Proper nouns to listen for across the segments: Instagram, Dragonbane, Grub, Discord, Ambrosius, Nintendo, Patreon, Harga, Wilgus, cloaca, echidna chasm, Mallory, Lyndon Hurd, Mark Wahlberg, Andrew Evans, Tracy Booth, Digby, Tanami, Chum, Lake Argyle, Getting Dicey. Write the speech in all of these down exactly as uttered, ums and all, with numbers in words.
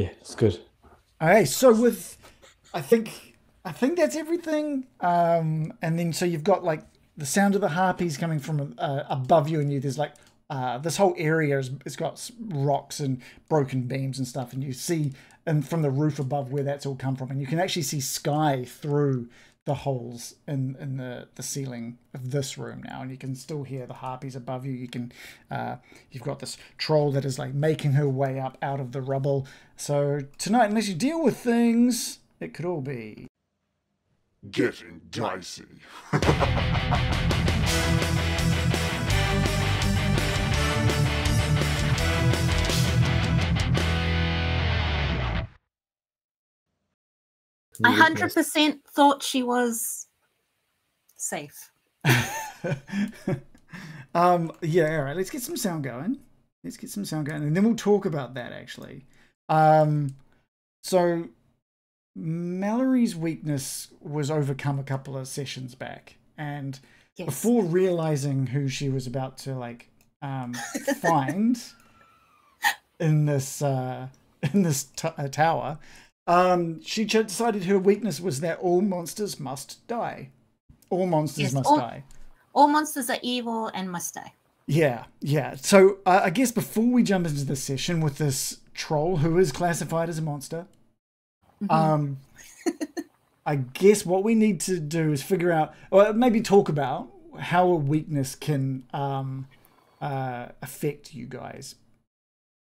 Yeah, it's good. All right, so with, I think, I think that's everything. Um, and then so you've got like the sound of the harpies coming from uh, above you, and you there's like uh, this whole area is it's got rocks and broken beams and stuff, and you see and from the roof above where that's all come from, and you can actually see sky through the holes in in the the ceiling of this room now, and you can still hear the harpies above you. You can uh you've got this troll that is like making her way up out of the rubble. So tonight, unless you deal with things, it could all be getting dicey. I hundred percent thought she was safe. um, yeah, all right. Let's get some sound going. Let's get some sound going, and then we'll talk about that actually. Um, so Mallory's weakness was overcome a couple of sessions back, and yes. Before realizing who she was about to like um, find in this uh, in this t uh, tower. Um, she decided her weakness was that all monsters must die. All monsters yes, must all, die. All monsters are evil and must die. Yeah, yeah. So uh, I guess before we jump into this session with this troll who is classified as a monster, mm-hmm. um, I guess what we need to do is figure out, or maybe talk about how a weakness can um, uh, affect you guys.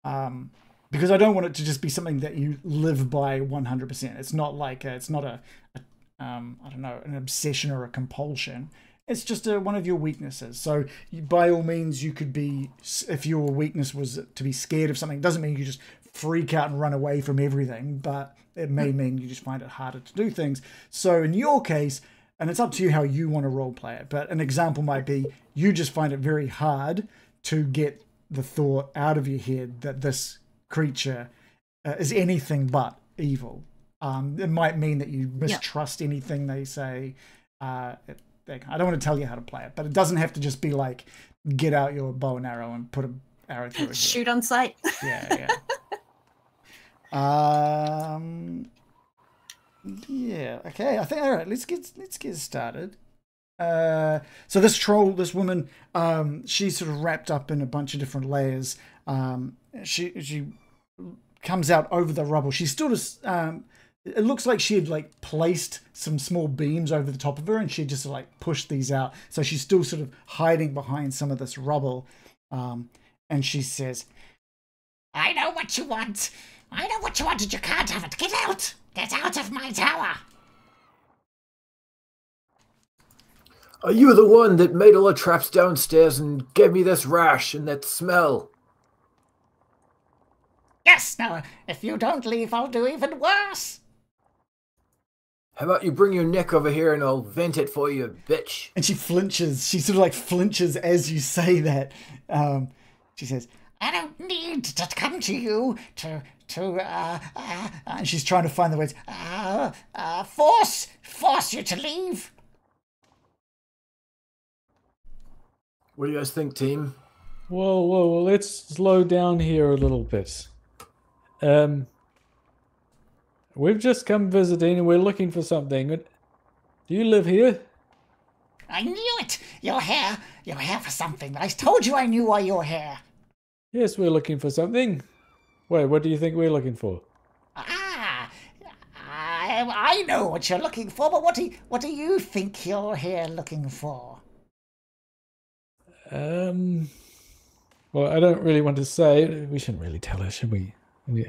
Um, Because I don't want it to just be something that you live by one hundred percent. It's not like a, it's not a, a um, I don't know, an obsession or a compulsion. It's just a, one of your weaknesses. So you, by all means, you could be, if your weakness was to be scared of something, it doesn't mean you just freak out and run away from everything, but it may mean you just find it harder to do things. So in your case, and it's up to you how you want to role play it, but an example might be you just find it very hard to get the thought out of your head that this creature uh, is anything but evil. Um, it might mean that you mistrust yeah. anything they say. Uh, it, they, I don't want to tell you how to play it, but it doesn't have to just be like, get out your bow and arrow and put an arrow through it. Shoot on sight. Yeah, yeah. um, yeah. Okay. I think. All right. Let's get let's get started. Uh, so this troll, this woman, um, she's sort of wrapped up in a bunch of different layers. Um, she she comes out over the rubble. She's still just. Um, it looks like she had like placed some small beams over the top of her, and she just like pushed these out. So she's still sort of hiding behind some of this rubble. Um, and she says, "I know what you want. I know what you want, and you can't have it. Get out! Get out of my tower!" Are you the one that made all the traps downstairs and gave me this rash and that smell? Yes, now, if you don't leave, I'll do even worse. How about you bring your neck over here and I'll vent it for you, bitch? And she flinches. She sort of like flinches as you say that. Um, she says, I don't need to come to you to, to, uh, uh, and she's trying to find the words, uh, uh, force, force you to leave. What do you guys think, team? Whoa, whoa, whoa, let's slow down here a little bit. Um, we've just come visiting and we're looking for something. Do you live here? I knew it! You're here. You're here for something. I told you I knew why you're here. Yes, we're looking for something. Wait, what do you think we're looking for? Ah, I, I know what you're looking for, but what do, what do you think you're here looking for? Um, well, I don't really want to say. We shouldn't really tell her, should we? Yeah.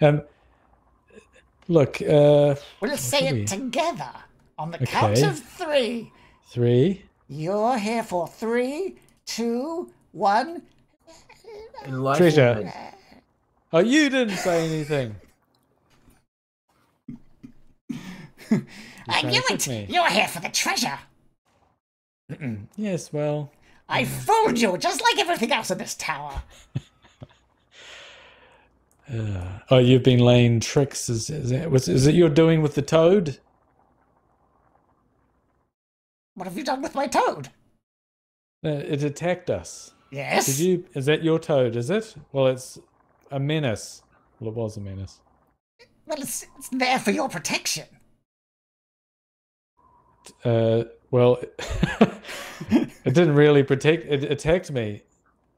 Um, look, uh, we'll say it we? together on the okay. count of three. Three. You're here for three, two, one. Treasure. Oh, you didn't say anything. I knew it. Me. You're here for the treasure. Yes, well. I fooled you, just like everything else in this tower. Uh, oh, you've been laying tricks. Is, is, that, was, is it you're doing with the toad? What have you done with my toad? Uh, it attacked us. Yes. Did you? Is that your toad, is it? Well, it's a menace. Well, it was a menace. Well, it's, it's there for your protection. Uh, well, it didn't really protect. It attacked me.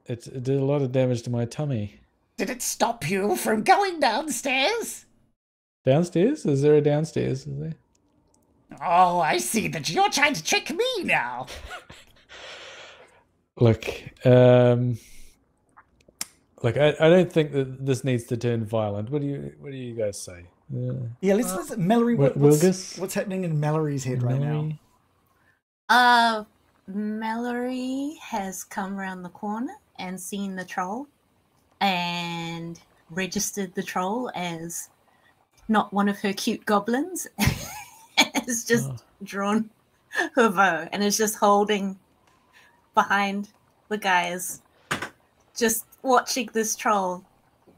It, it did a lot of damage to my tummy. Did it stop you from going downstairs? Downstairs? Is there a downstairs? Is there? Oh, I see that you're trying to trick me now. Look, um, look, I, I don't think that this needs to turn violent. What do you, what do you guys say? Yeah, yeah let's, uh, let's Mallory. What, what's, what's happening in Mallory's head Mallory? right now? Uh, Mallory has come around the corner and seen the troll, and registered the troll as not one of her cute goblins. It's just oh. drawn her bow and is just holding behind the guys, just watching this troll,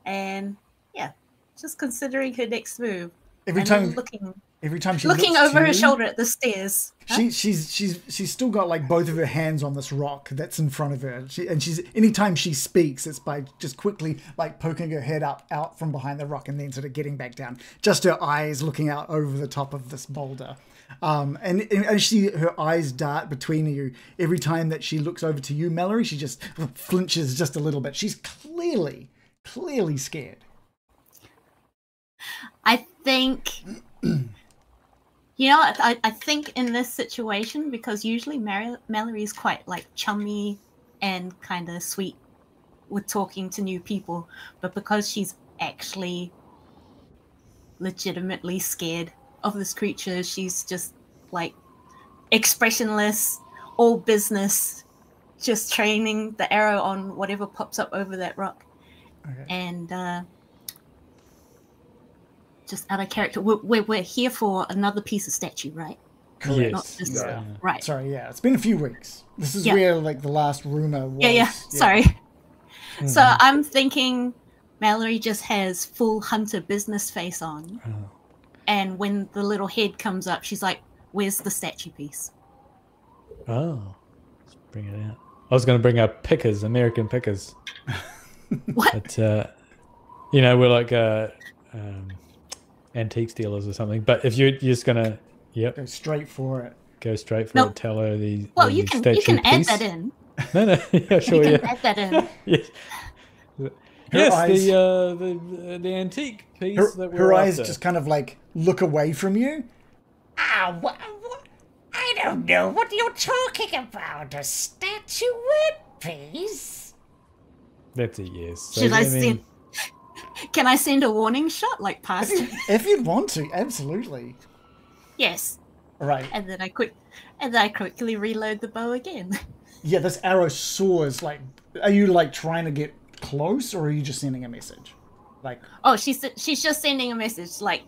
and yeah, just considering her next move. Every and time looking, every time she looking over her you, shoulder at the stairs. She huh? she's she's she's still got like both of her hands on this rock that's in front of her. She, and she's anytime she speaks, it's by just quickly like poking her head up out from behind the rock and then sort of getting back down. Just her eyes looking out over the top of this boulder. Um, and, and she, her eyes dart between you. Every time that she looks over to you, Mallory, she just flinches just a little bit. She's clearly, clearly scared. I think, you know, I, I think in this situation, because usually Mar Mallory is quite like chummy and kind of sweet with talking to new people, but because she's actually legitimately scared of this creature, she's just like expressionless, all business, just training the arrow on whatever pops up over that rock. Okay. And uh, just out of character, we're, we're, we're here for another piece of statue, right? Correct. Not just, yeah. Right. Sorry, yeah, it's been a few weeks. This is yeah. where like the last rumor was. Yeah, yeah, yeah. Sorry. Mm. So I'm thinking Mallory just has full hunter business face on. Oh. And when the little head comes up, she's like, where's the statue piece? Oh, let's bring it out. I was going to bring up pickers, American pickers. What? But, uh, you know, we're like uh, um, antique dealers or something. But if you're just going to, yep. Go straight for it. Go straight for nope. it. Tell her the Well, the you can, you can add piece. that in. No, no. Yeah, sure, you can yeah. add that in. Yes. Her yes, eyes, the, uh, the the antique piece. Her, that we're her eyes just kind of like look away from you. Ah, what, what? I don't know what you're talking about. A statuette piece. That's a yes. So, Should I, I mean, send? Can I send a warning shot like past? If you, if you want to, absolutely. Yes. Right. And then I quick, and then I quickly reload the bow again. Yeah, this arrow soars. Like, are you like trying to get close, or are you just sending a message? Like, oh, she's she's just sending a message, like,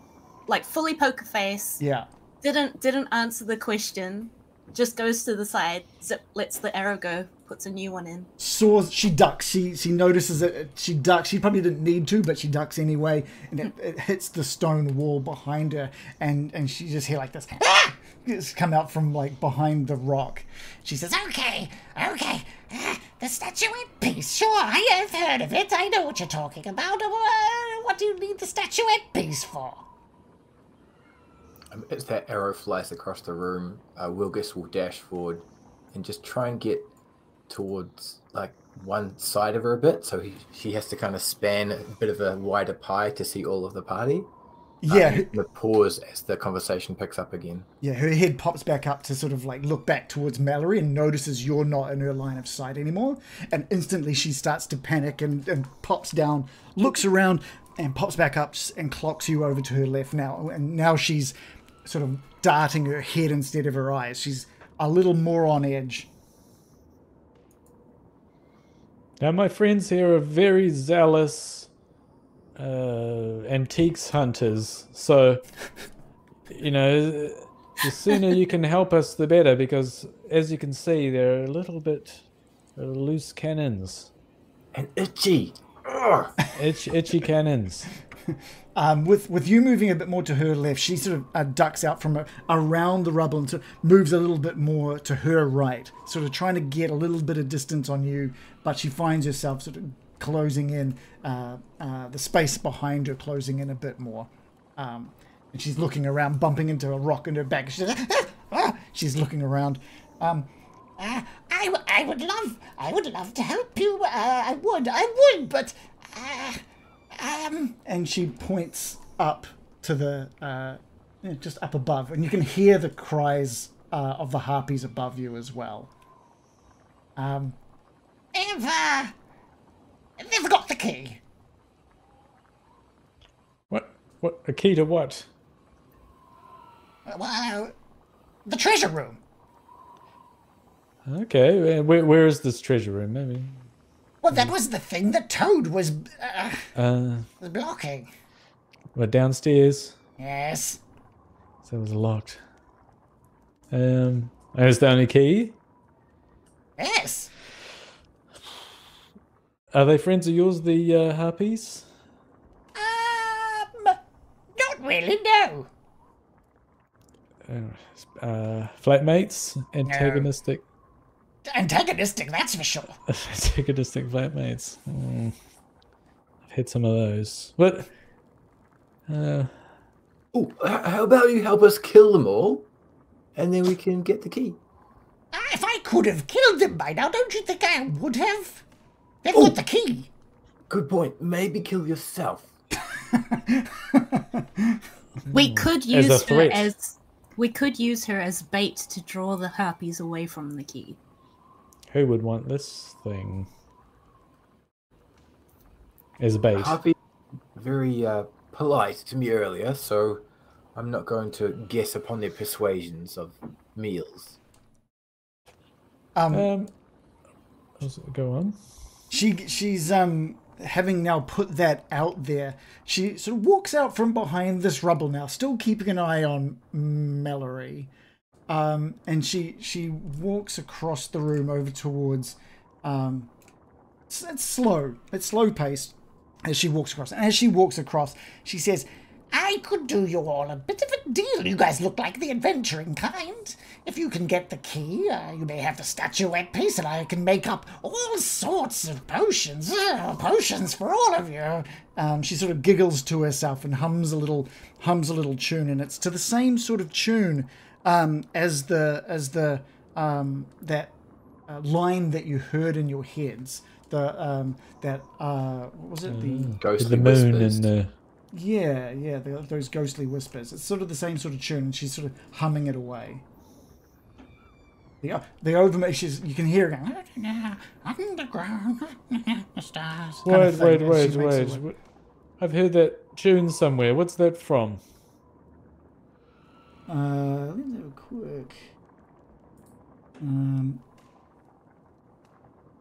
like fully poker face. Yeah. Didn't didn't answer the question. Just goes to the side. Zip. Lets the arrow go. Puts a new one in. Soars. She ducks. She she notices it. She ducks. She probably didn't need to, but she ducks anyway, and it, it hits the stone wall behind her, and and she just hear like this. Ah! It's come out from like behind the rock. She says, "Okay, okay." Uh, the statuette piece. Sure, I have heard of it. I know what you're talking about. Uh, what do you need the statuette piece for? Um, as that arrow flies across the room, uh, Wilgus will dash forward and just try and get towards like one side of her a bit. So he, she has to kind of span a bit of a wider pie to see all of the party. Yeah. Um, the pause as the conversation picks up again. Yeah, her head pops back up to sort of like look back towards Mallory and notices you're not in her line of sight anymore. And instantly she starts to panic and, and pops down, looks around and pops back up and clocks you over to her left now. And now she's sort of darting her head instead of her eyes. She's a little more on edge. Now my friends here are very zealous Uh, antiques hunters, so you know, the sooner you can help us the better, because as you can see they're a little bit loose cannons and itchy Itch, itchy cannons. Um, with with you moving a bit more to her left, she sort of uh, ducks out from a, around the rubble and sort of moves a little bit more to her right, sort of trying to get a little bit of distance on you, but she finds herself sort of closing in, uh, uh, the space behind her closing in a bit more. Um, and she's looking around, bumping into a rock in her back. She's, like, ah, ah, she's looking around. Um, uh, I, w I would love, I would love to help you. Uh, I would, I would, but, uh, um. And she points up to the, uh, you know, just up above, and you can hear the cries uh, of the harpies above you as well. Um, they've, uh, they've got the key. What? What? A key to what? Well, uh, the treasure room. Okay, where, where is this treasure room? Maybe. Well, that was the thing that Toad was uh, uh, was blocking. We're downstairs. Yes. So it was locked. Um, that was the only key. Yes. Are they friends of yours, the uh, harpies? Um, not really. No. Uh, uh, flatmates, antagonistic. No. Antagonistic, that's for sure. Antagonistic flatmates. Mm. I've had some of those. But uh, oh, how about you help us kill them all, and then we can get the key? If I could have killed them by now, don't you think I would have? They've got the key. Good point. Maybe kill yourself. We could use as her as we could use her as bait to draw the harpies away from the key. Who would want this thing as a bait? Harpy very uh, polite to me earlier, so I'm not going to guess upon their persuasions of meals. Um, um go on. She she's um having now put that out there. She sort of walks out from behind this rubble now, still keeping an eye on Mallory. Um, and she she walks across the room over towards. Um, it's, it's slow. It's slow paced as she walks across. And as she walks across, she says, "I could do you all a bit of a deal. You guys look like the adventuring kind. If you can get the key, uh, you may have the statuette piece, and I can make up all sorts of potions, uh, potions for all of you." Um, she sort of giggles to herself and hums a little hums a little tune, and it's to the same sort of tune. Um, as the as the um, that uh, line that you heard in your heads, the um, that uh, what was it uh, the ghostly the moon whispers. And the... yeah yeah the, those ghostly whispers. It's sort of the same sort of tune, and she's sort of humming it away. The the overmake, she's you can hear it going underground the stars. Wait wait wait wait! I've heard that tune somewhere. What's that from? Uh, let's have a quick. Um,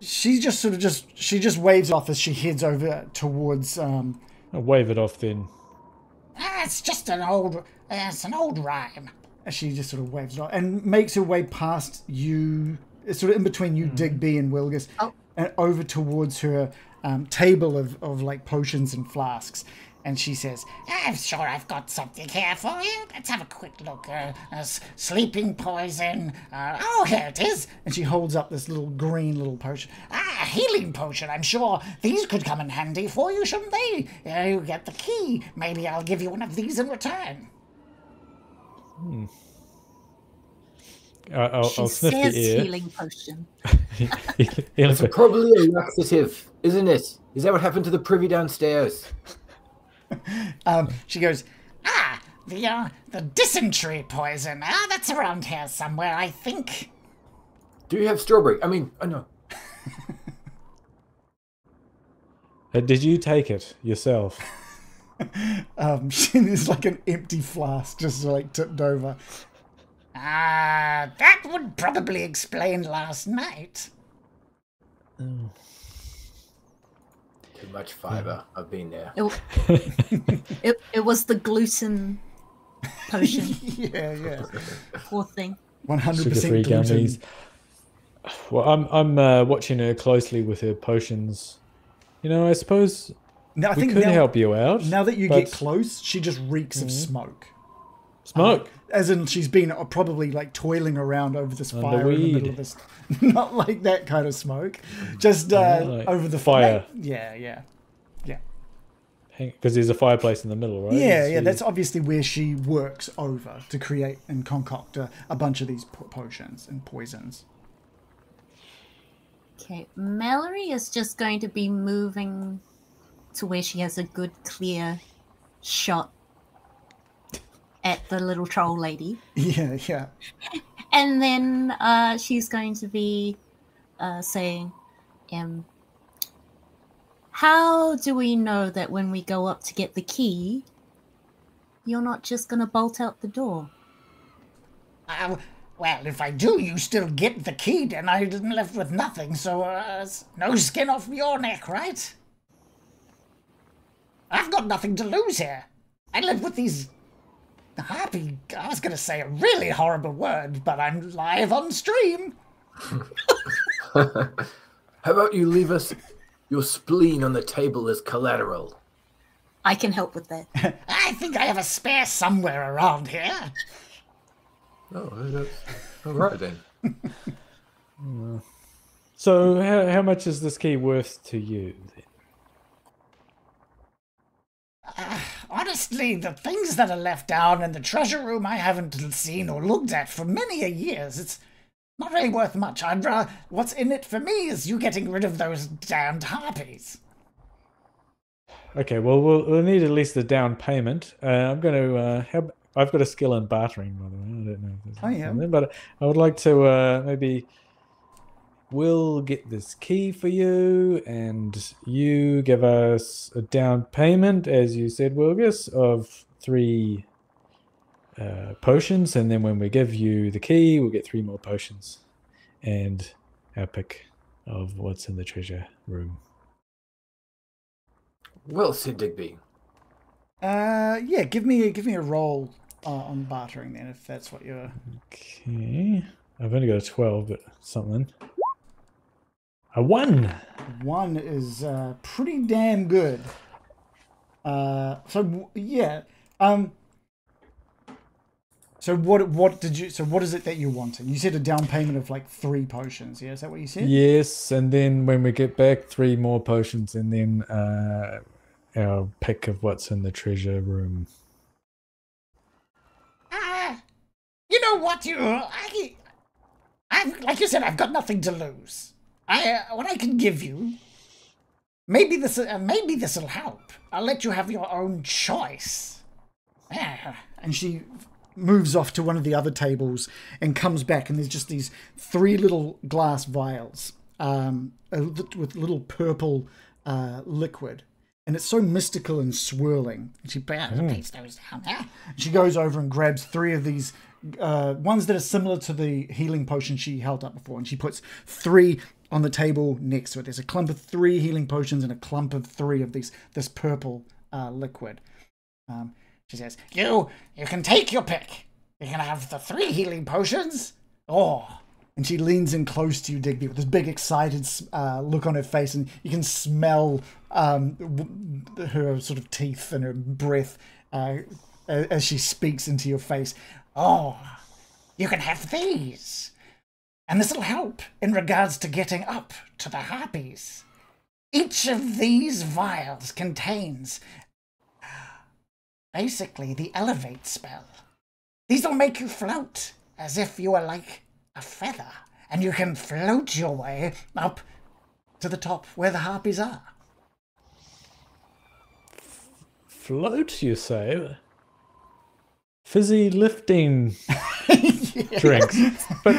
she just sort of just she just waves it off as she heads over towards. Um, I'll wave it off then. Ah, it's just an old, uh, it's an old rhyme. She just sort of waves it off and makes her way past you, sort of in between you, mm. Digby and Wilgus, oh. and over towards her um, table of of like potions and flasks. And she says, "I'm sure I've got something here for you. Let's have a quick look. Uh, uh, sleeping poison. Uh, oh, here it is." And she holds up this little green little potion. Ah, healing potion. I'm sure these could come in handy for you, shouldn't they? Uh, you get the key. Maybe I'll give you one of these in return. Hmm. I, I'll, she I'll sniff says the ear. Healing potion. It's probably a laxative, isn't it? Is that what happened to the privy downstairs? Um, she goes, ah, the uh, the dysentery poison. Ah, that's around here somewhere, I think. Do you have strawberry? I mean, oh no. uh, did you take it yourself? um, she is like an empty flask, just like tipped over. Ah, uh, that would probably explain last night. Oh. Too much fiber. Yeah. I've been there. It, it, it was the gluten potion. Yeah, yeah. Poor thing. One hundred percent gluten. Well, I'm I'm uh, watching her closely with her potions. You know, I suppose now, I we think could now, help you out. Now that you but... get close, she just reeks mm. of smoke. Smoke, um, as in she's been probably like toiling around over this Under fire weed. in the middle of this. Not like that kind of smoke, just uh, yeah, like over the fire. Like, yeah, yeah, yeah. Because there's a fireplace in the middle, right? Yeah, so yeah, that's obviously where she works over to create and concoct a, a bunch of these potions and poisons. Okay, Mallory is just going to be moving to where she has a good, clear shot at the little troll lady. Yeah, yeah. And then uh, she's going to be uh, saying, um, how do we know that when we go up to get the key, you're not just going to bolt out the door? Uh, well, if I do, you still get the key, then I didn't left with nothing, so uh, no skin off your neck, right? I've got nothing to lose here. I live with these happy... I was going to say a really horrible word, but I'm live on stream. How about you leave us... Your spleen on the table is collateral. I can help with that. I think I have a spare somewhere around here. Oh, that's all right then. So how, how much is this key worth to you then? Uh, honestly, the things that are left down in the treasure room I haven't seen or looked at for many a years. It's not really worth much. I'd rather, what's in it for me is you getting rid of those damned harpies. Okay, well, we'll, we'll need at least a down payment. Uh, I'm going to. Uh, have, I've got a skill in bartering, by the way. I don't know. If oh yeah. There, but I would like to uh, maybe. We'll get this key for you, and you give us a down payment, as you said, Wilgus, of three. Uh, potions, and then when we give you the key, we'll get three more potions and our pick of what's in the treasure room. Well said, Digby. Uh, yeah, give me give me a roll uh, on bartering then, if that's what you're. Okay, I've only got a twelve, but something. A one. One is uh, pretty damn good. Uh, so yeah, um. So what what did you so what is it that you're wanting? You said a down payment of like three potions, yeah? Is that what you said? Yes, and then when we get back, three more potions, and then uh, our pick of what's in the treasure room. Ah, uh, you know what, you I, I've like you said, I've got nothing to lose. I uh, what I can give you. Maybe this uh, maybe this will help. I'll let you have your own choice. Yeah. And she. Moves off to one of the other tables and comes back, and there's just these three little glass vials um, with little purple uh, liquid, and it's so mystical and swirling. And she puts those down there. She goes over and grabs three of these uh, ones that are similar to the healing potion she held up before, and she puts three on the table next to it. There's a clump of three healing potions and a clump of three of these this purple uh, liquid. Um, She says, you, you can take your pick. You can have the three healing potions. Oh. And she leans in close to you, Digby, with this big, excited uh, look on her face. And you can smell um, her sort of teeth and her breath uh, as she speaks into your face. Oh, you can have these. And this will help in regards to getting up to the harpies. Each of these vials contains... basically the elevate spell. These'll make you float as if you were like a feather, and you can float your way up to the top where the harpies are. Float, you say? Fizzy lifting drinks. But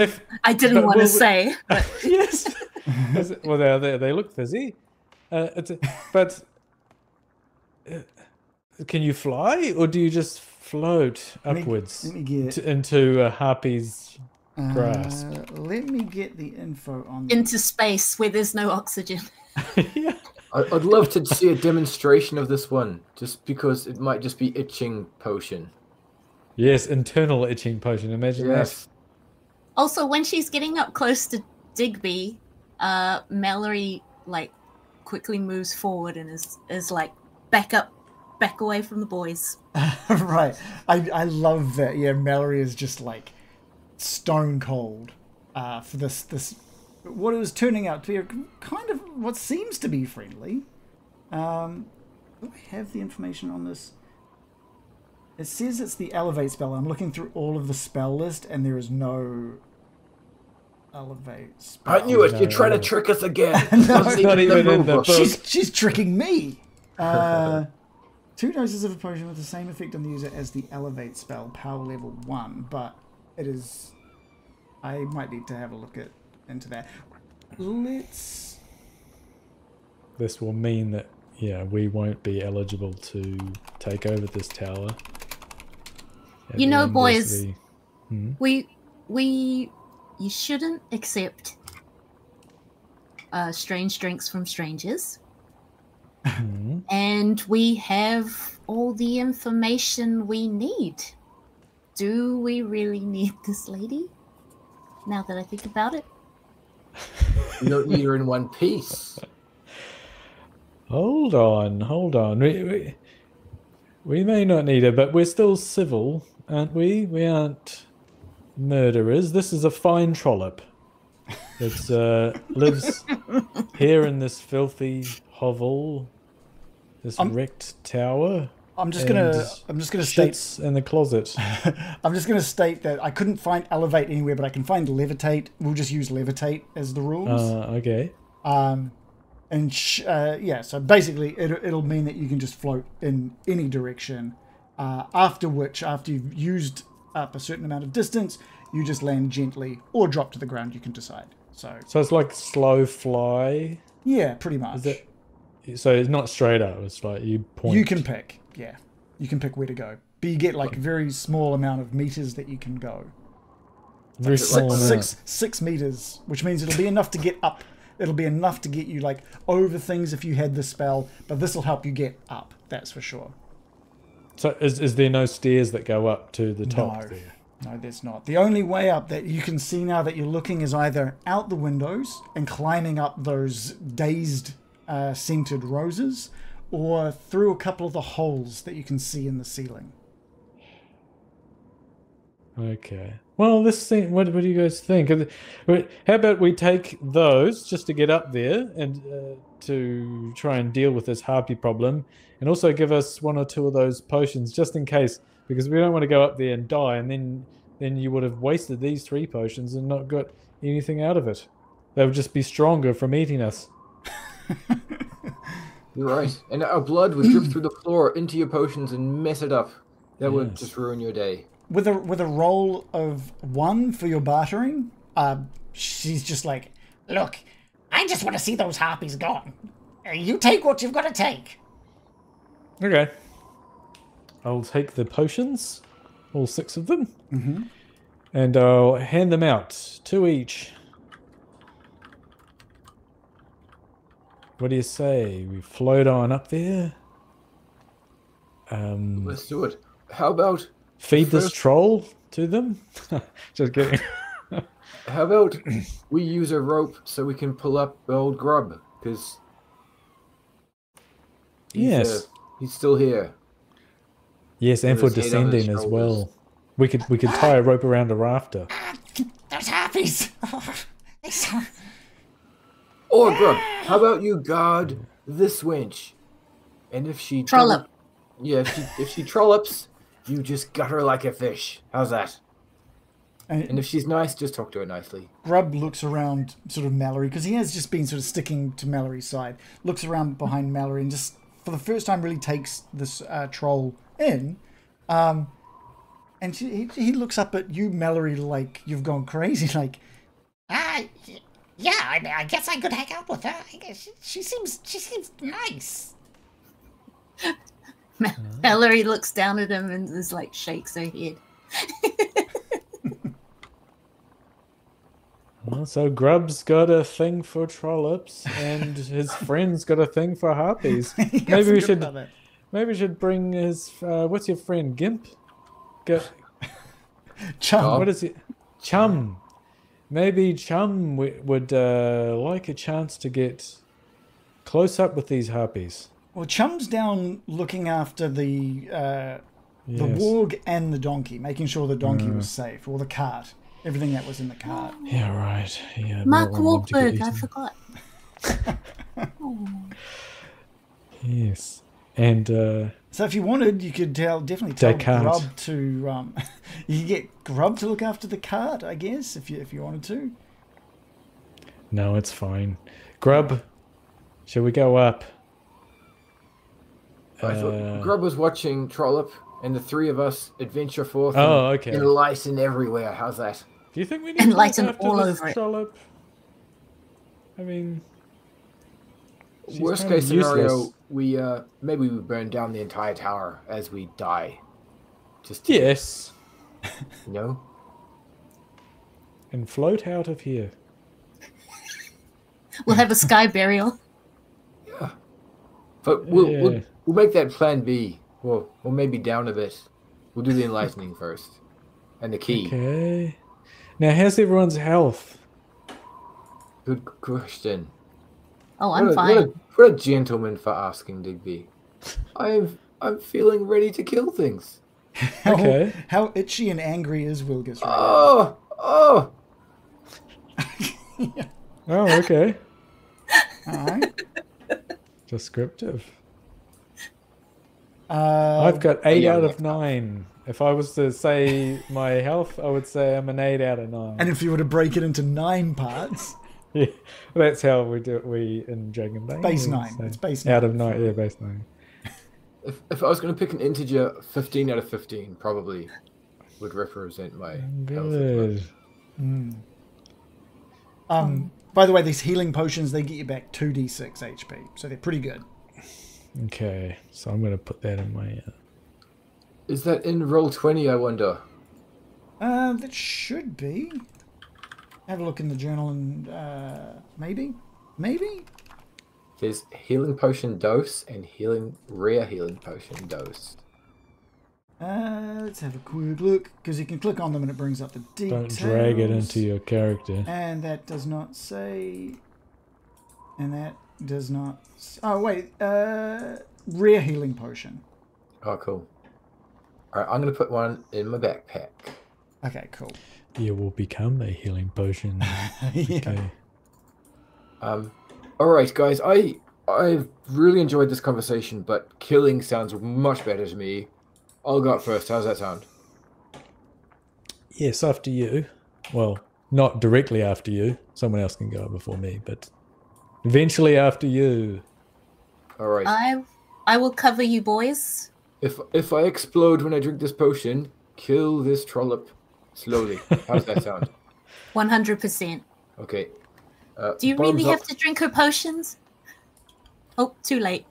if, I didn't but want to say. But... yes. Well, they, they they look fizzy. Uh, it's a, but. Uh, Can you fly, or do you just float upwards let me, let me get, into a harpy's uh, grasp? Let me get the info on that. Into space where there's no oxygen. Yeah. I'd love to see a demonstration of this one, just because it might just be itching potion. Yes, internal itching potion. Imagine yes. that. Also, when she's getting up close to Digby, uh, Mallory like quickly moves forward and is is like back up. Back away from the boys. Right. I, I love that. Yeah, Mallory is just like stone cold uh, for this, this, what it was turning out to be a kind of what seems to be friendly. Um, Do I have the information on this? It says it's the elevate spell. I'm looking through all of the spell list and there is no elevate spell. I knew it. No, You're trying elevate. to trick us again. no, not even even in the book. She's, she's tricking me. Uh, two doses of a potion with the same effect on the user as the elevate spell, power level one. But it is... I might need to have a look at into that. Let's... This will mean that, yeah, we won't be eligible to take over this tower. You know, boys, the... hmm? we, we, you shouldn't accept uh, strange drinks from strangers. And we have all the information we need. Do we really need this lady? Now that I think about it. Not you're in one piece. Hold on, hold on. We, we, we may not need her, but we're still civil, aren't we? We aren't murderers. This is a fine trollop that uh, lives here in this filthy hovel, this I'm, wrecked tower. I'm just gonna. I'm just gonna state in the closet. I'm just gonna state that I couldn't find elevate anywhere, but I can find levitate. We'll just use levitate as the rules. Uh, okay. Um. And sh uh, yeah, so basically it, it'll mean that you can just float in any direction, uh, after which, after you've used up a certain amount of distance, you just land gently or drop to the ground, you can decide. So so it's like slow fly? Yeah, pretty much. Is it, so it's not straight up, it's like you point. You can pick, yeah. You can pick where to go. But you get like a very small amount of meters that you can go. Very small amount. Six, six meters, which means it'll be enough to get up. It'll be enough to get you like over things if you had the spell, but this will help you get up. That's for sure. So is, is there no stairs that go up to the top? No, there? no, there's not. The only way up that you can see now that you're looking is either out the windows and climbing up those dazed uh, scented roses, or through a couple of the holes that you can see in the ceiling. Okay. Well, this thing, what, what do you guys think? How about we take those just to get up there and uh, to try and deal with this harpy problem, and also give us one or two of those potions just in case, because we don't want to go up there and die, and then then you would have wasted these three potions and not got anything out of it. They would just be stronger from eating us. You're right. And our blood would drip through the floor into your potions and mess it up. That yes. would just ruin your day. With a with a roll of one for your bartering, uh, she's just like, look, I just want to see those harpies gone. You take what you've got to take. Okay. I'll take the potions, all six of them, mm-hmm. and I'll hand them out, two each. What do you say? We float on up there. Um, Let's do it. How about... Feed this troll to them? Just kidding. How about we use a rope so we can pull up old Grub? Because yes, uh, he's still here. Yes, and for descending as well. We could we could tie a rope around a rafter. Those harpies. Or Grub, how about you guard this winch? And if she trollop, yeah, if she if she trollops. You just gut her like a fish. How's that? And, and if she's nice, just talk to her nicely. Grub looks around sort of Mallory, because he has just been sort of sticking to Mallory's side, looks around behind Mallory and just, for the first time, really takes this uh, troll in. Um, and she, he, he looks up at you, Mallory, like you've gone crazy. Like, ah, uh, yeah, I, I guess I could hang out with her. I guess she, she, seems, she seems nice. Mallory looks down at him and is like shakes her head. Well, so Grub's got a thing for trollops, and his friend's got a thing for harpies. Maybe we should, maybe we should bring his. Uh, what's your friend Gimp? Go, Chum. Oh. What is it? Chum. Maybe Chum would uh, like a chance to get close up with these harpies. Well, Chum's down looking after the uh, yes. the warg and the donkey, making sure the donkey mm. was safe, or the cart, everything that was in the cart. Yeah, right. Yeah, Mark Wahlberg, I forgot. Oh. Yes. And uh, so if you wanted, you could tell definitely tell Grub to um, you could get Grub to look after the cart, I guess, if you if you wanted to. No, it's fine. Grub, shall we go up? I thought uh, Grub was watching Trollop and the three of us adventure forth. Oh, and, okay. And Lyson everywhere. How's that? Do you think we need to Lyson all over it? Trollop? I mean, worst case scenario, we uh, maybe we burn down the entire tower as we die. Just to, yes. You know? And float out of here. We'll have a sky burial. Yeah. But we'll, yeah. we'll we'll make that plan B. We'll we'll maybe down a bit. We'll do the enlightening first. And the key. Okay. Now how's everyone's health? Good question. Oh, I'm what a, fine. What a, what a gentleman for asking, Digby. I'm I'm feeling ready to kill things. How, okay. How itchy and angry is Wilgus right now? Oh, oh. Oh, okay. All right. Descriptive. Uh, I've got eight yeah, out of nine. If I was to say my health, I would say I'm an eight out of nine. And if you were to break it into nine parts, yeah, well, that's how we do it. We in Dragonbane. Base nine. It's base nine. Out of nine. Yeah, base nine. If if I was going to pick an integer, fifteen out of fifteen probably would represent my good. Health. Mm. Um. By the way, these healing potions, they get you back two d six H P, so they're pretty good. Okay, so I'm going to put that in my... Uh... Is that in roll twenty, I wonder? Uh, that should be. Have a look in the journal and uh, maybe? Maybe? There's healing potion dose and healing rare healing potion dose. Uh, let's have a quick look, because you can click on them and it brings up the details. Don't drag it into your character. And that does not say... And that does not... Oh, wait. Uh, rare healing potion. Oh, cool. All right, I'm going to put one in my backpack. Okay, cool. You will become a healing potion. Yeah. Okay. Um, all right, guys. I I've really enjoyed this conversation, but killing sounds much better to me. I'll go up first. How's that sound? Yes, after you. Well, not directly after you. Someone else can go up before me, but eventually after you. All right. I I will cover you boys. If if I explode when I drink this potion, kill this trollop slowly. How's that sound? One hundred percent. Okay. Uh, Do you really up. have to drink her potions? Oh, too late.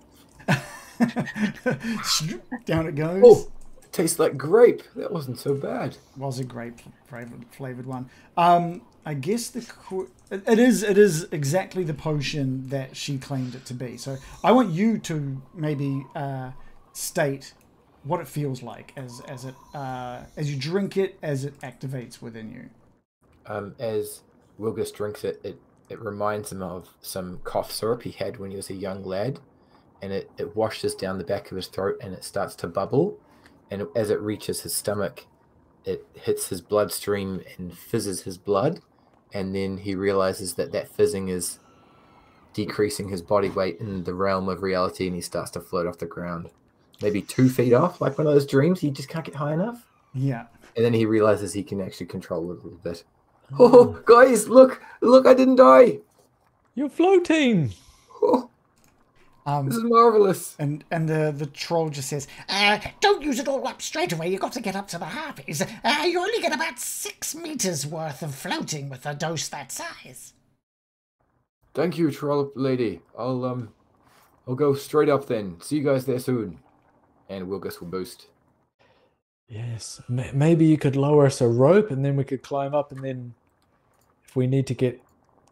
Down it goes. Oh, it tastes like grape. That wasn't so bad. Was a grape flavored one. Um, I guess the it is it is exactly the potion that she claimed it to be. So I want you to maybe uh, state what it feels like as as it uh, as you drink it, as it activates within you. Um, as Wilgus drinks it, it it reminds him of some cough syrup he had when he was a young lad. And it, it washes down the back of his throat and it starts to bubble. And as it reaches his stomach, it hits his bloodstream and fizzes his blood. And then he realizes that that fizzing is decreasing his body weight in the realm of reality, and he starts to float off the ground. Maybe two feet off, like one of those dreams. He just can't get high enough. Yeah. And then he realizes he can actually control it a little bit. Oh, oh guys, look, look, I didn't die. You're floating. Oh. Um, this is marvelous. And and the the troll just says, uh, "Don't use it all up straight away. You got to get up to the harpies. Uh, you only get about six meters worth of floating with a dose that size." Thank you, troll lady. I'll um, I'll go straight up then. See you guys there soon. And Wilgus will boost. Yes, maybe you could lower us a rope, and then we could climb up, and then if we need to get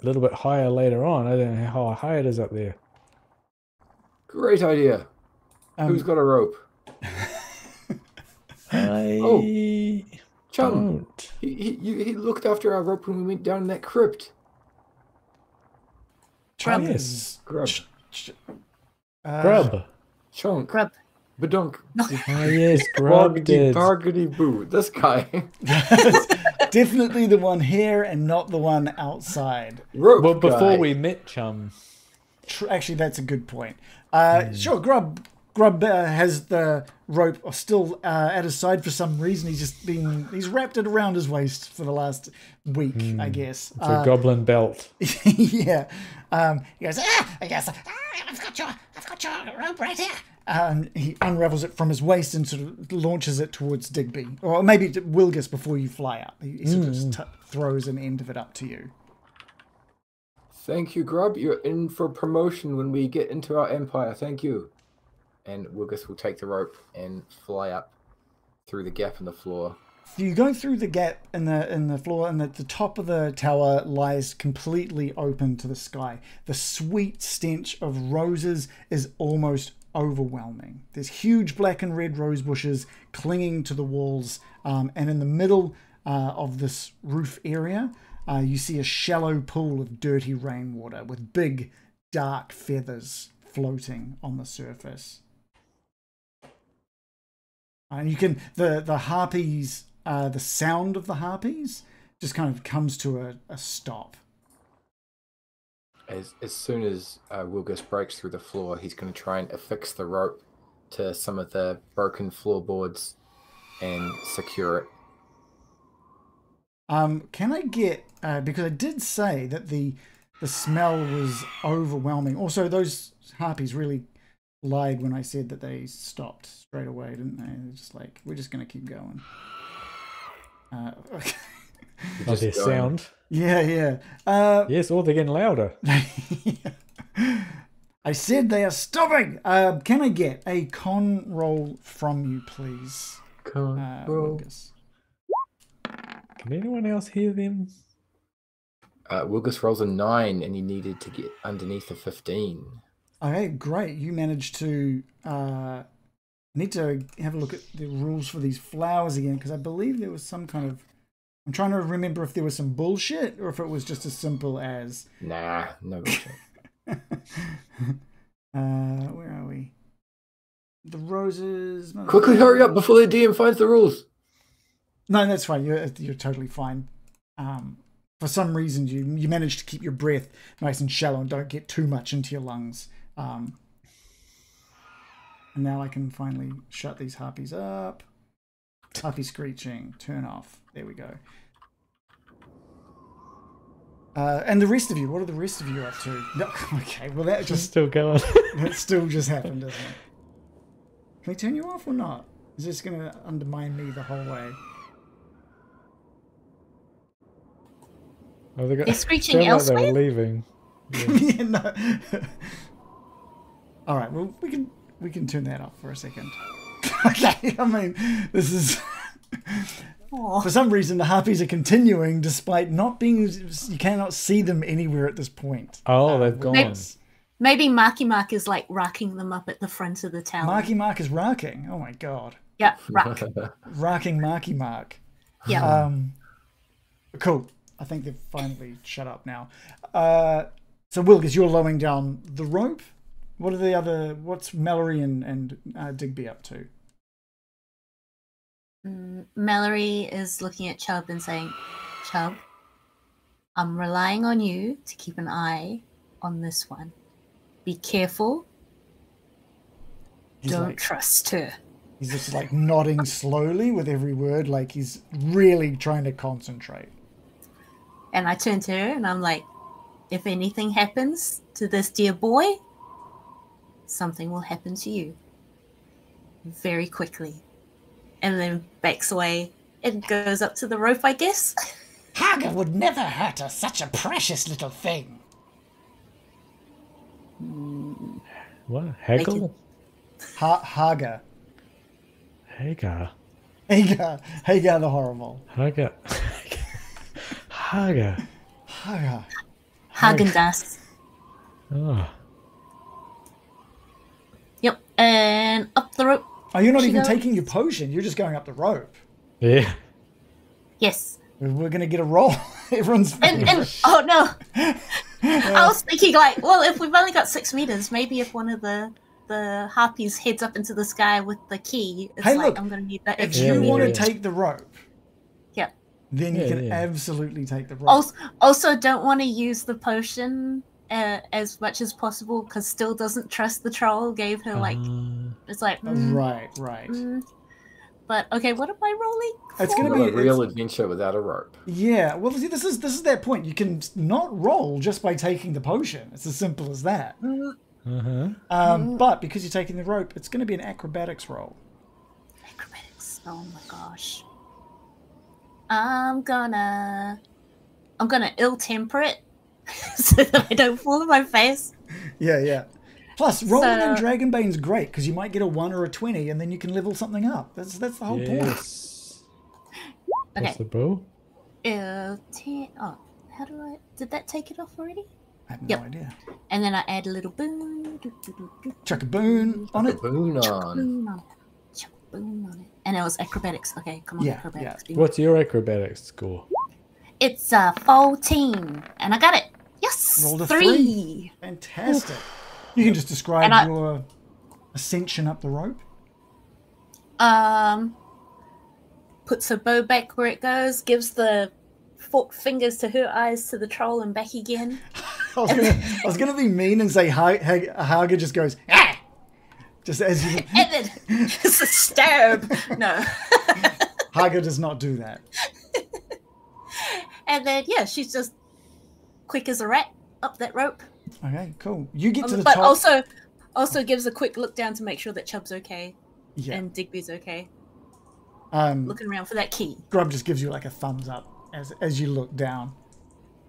a little bit higher later on, I don't know how high it is up there. Great idea. Um, Who's got a rope? I oh, Chum. He, he he looked after our rope when we went down that crypt. Chum. Yes. Grub. Ch ch uh, grub. Chunk. Grub. Badunk. No. Oh yes, Grub did. Bargety boo. This guy. Definitely the one here and not the one outside. Rope well, before guy. we met Chum. Actually, that's a good point. Uh, mm. Sure, Grub Grub uh, has the rope still uh, at his side for some reason. He's just been, he's wrapped it around his waist for the last week, mm, I guess. It's uh, a goblin belt. Yeah. Um, he goes, ah, I guess, ah, I've got your, I've got your rope right here. And he unravels it from his waist and sort of launches it towards Digby. Or maybe Wilgus before you fly up. He, he sort mm. of just t throws an end of it up to you. Thank you, Grub. You're in for promotion when we get into our empire. Thank you. And Wilgus will take the rope and fly up through the gap in the floor. You go through the gap in the in the floor, and at the top of the tower lies completely open to the sky. The sweet stench of roses is almost overwhelming. There's huge black and red rose bushes clinging to the walls, um, and in the middle uh, of this roof area, uh, you see a shallow pool of dirty rainwater with big, dark feathers floating on the surface. And you can the the harpies, uh, the sound of the harpies just kind of comes to a, a stop. As, as soon as uh, Wilgus breaks through the floor, he's going to try and affix the rope to some of the broken floorboards and secure it. Um, can I get, uh, because I did say that the the smell was overwhelming. Also, those harpies really lied when I said that they stopped straight away, didn't they? They're just like, we're just going to keep going. Uh, okay. Oh, their sound. Yeah, yeah. Uh, yes, or they're getting louder. Yeah. I said they are stopping. Uh, can I get a con roll from you, please? Con uh, roll. Wilgus. Can anyone else hear them? Uh, Wilgus rolls a nine, and he needed to get underneath a fifteen. Okay, great. You managed to... Uh, need to have a look at the rules for these flowers again, because I believe there was some kind of... I'm trying to remember if there was some bullshit or if it was just as simple as... Nah, no bullshit. uh, where are we? The roses... Quickly hurry up before the D M finds the rules. No, that's fine. You're, you're totally fine. Um, for some reason, you, you managed to keep your breath nice and shallow and don't get too much into your lungs. Um, and now I can finally shut these harpies up. Harpy screeching. Turn off. There we go. Uh, and the rest of you, what are the rest of you up to? No, okay, well that just... It's still going. That still just happened, doesn't it? Can we turn you off or not? Is this going to undermine me the whole way? Oh, they got, they're screeching elsewhere? Like they were leaving. Yeah. Yeah, no. Alright, well we can, we can turn that off for a second. Okay, I mean, this is... For some reason, the harpies are continuing despite not being... You cannot see them anywhere at this point. Oh, um, they've gone. Maybe, maybe Marky Mark is, like, racking them up at the front of the tower. Marky Mark is racking? Oh, my God. Yeah, rack. Racking Marky Mark. Yeah. Um, cool. I think they've finally shut up now. Uh, so, Wilgus, you're lowering down the rope. What are the other... What's Mallory and, and uh, Digby up to? Mm, Mallory is looking at Chub and saying, Chub, I'm relying on you to keep an eye on this one. Be careful. He's Don't like, trust her. He's just like nodding slowly with every word, like he's really trying to concentrate. And I turn to her and I'm like, if anything happens to this dear boy, something will happen to you very quickly. And then backs away and goes up to the rope, I guess. Harga would never hurt us, such a precious little thing. What? Haggle? Ha Harga. Hagar. Hagar. Hagar the horrible. Harga. Harga. Harga. Hagendas. Oh. Yep, and up the rope. Oh, you're not she even goes. taking your potion. You're just going up the rope. Yeah. Yes. We're going to get a roll. Everyone's... And, and, oh, no. Yeah. I was thinking, like, well, if we've only got six meters, maybe if one of the the harpies heads up into the sky with the key, it's hey, like, look, I'm going to need that extra If you meter. want to take the rope, yeah. then you yeah, can yeah. absolutely take the rope. Also, also don't want to use the potion uh, as much as possible because still doesn't trust the troll. Gave her like uh, it's like mm, right, right. Mm. But okay, what am I rolling for? It's going to be a real adventure without a rope. Yeah, well, see, this is this is that point. You can not roll just by taking the potion. It's as simple as that. Uh-huh. Um, mm. But because you're taking the rope, it's going to be an acrobatics roll. Acrobatics. Oh my gosh. I'm gonna, I'm gonna ill temper it so that I don't fall in my face. Yeah, yeah. Plus, rolling so, in Dragonbane's great because you might get a one or a twenty, and then you can level something up. That's that's the whole yes. point. Okay. What's the bow? Uh, ten. Oh, how do I? Did that take it off already? I have no yep. idea. And then I add a little boon. Do, do, do, do, chuck a boon on it. Chuck a boon on it. Chuck a boon on it. And it was acrobatics. Okay, come on, yeah, acrobatics. Yeah. What's your acrobatics score? It's uh, fourteen, and I got it. Yes, rolled a three. three. Fantastic. Oof. You can just describe I, your ascension up the rope. Um, puts her bow back where it goes, gives the forked fingers to her eyes to the troll and back again. I was going to be mean and say Harga just goes, ah! Just as you... And then just a stab. No. Harga does not do that. And then, yeah, she's just quick as a rat up that rope. Okay, cool. You get to the but top. But also, also gives a quick look down to make sure that Chubb's okay, yeah, and Digby's okay. Um, Looking around for that key. Grub just gives you like a thumbs up as as you look down,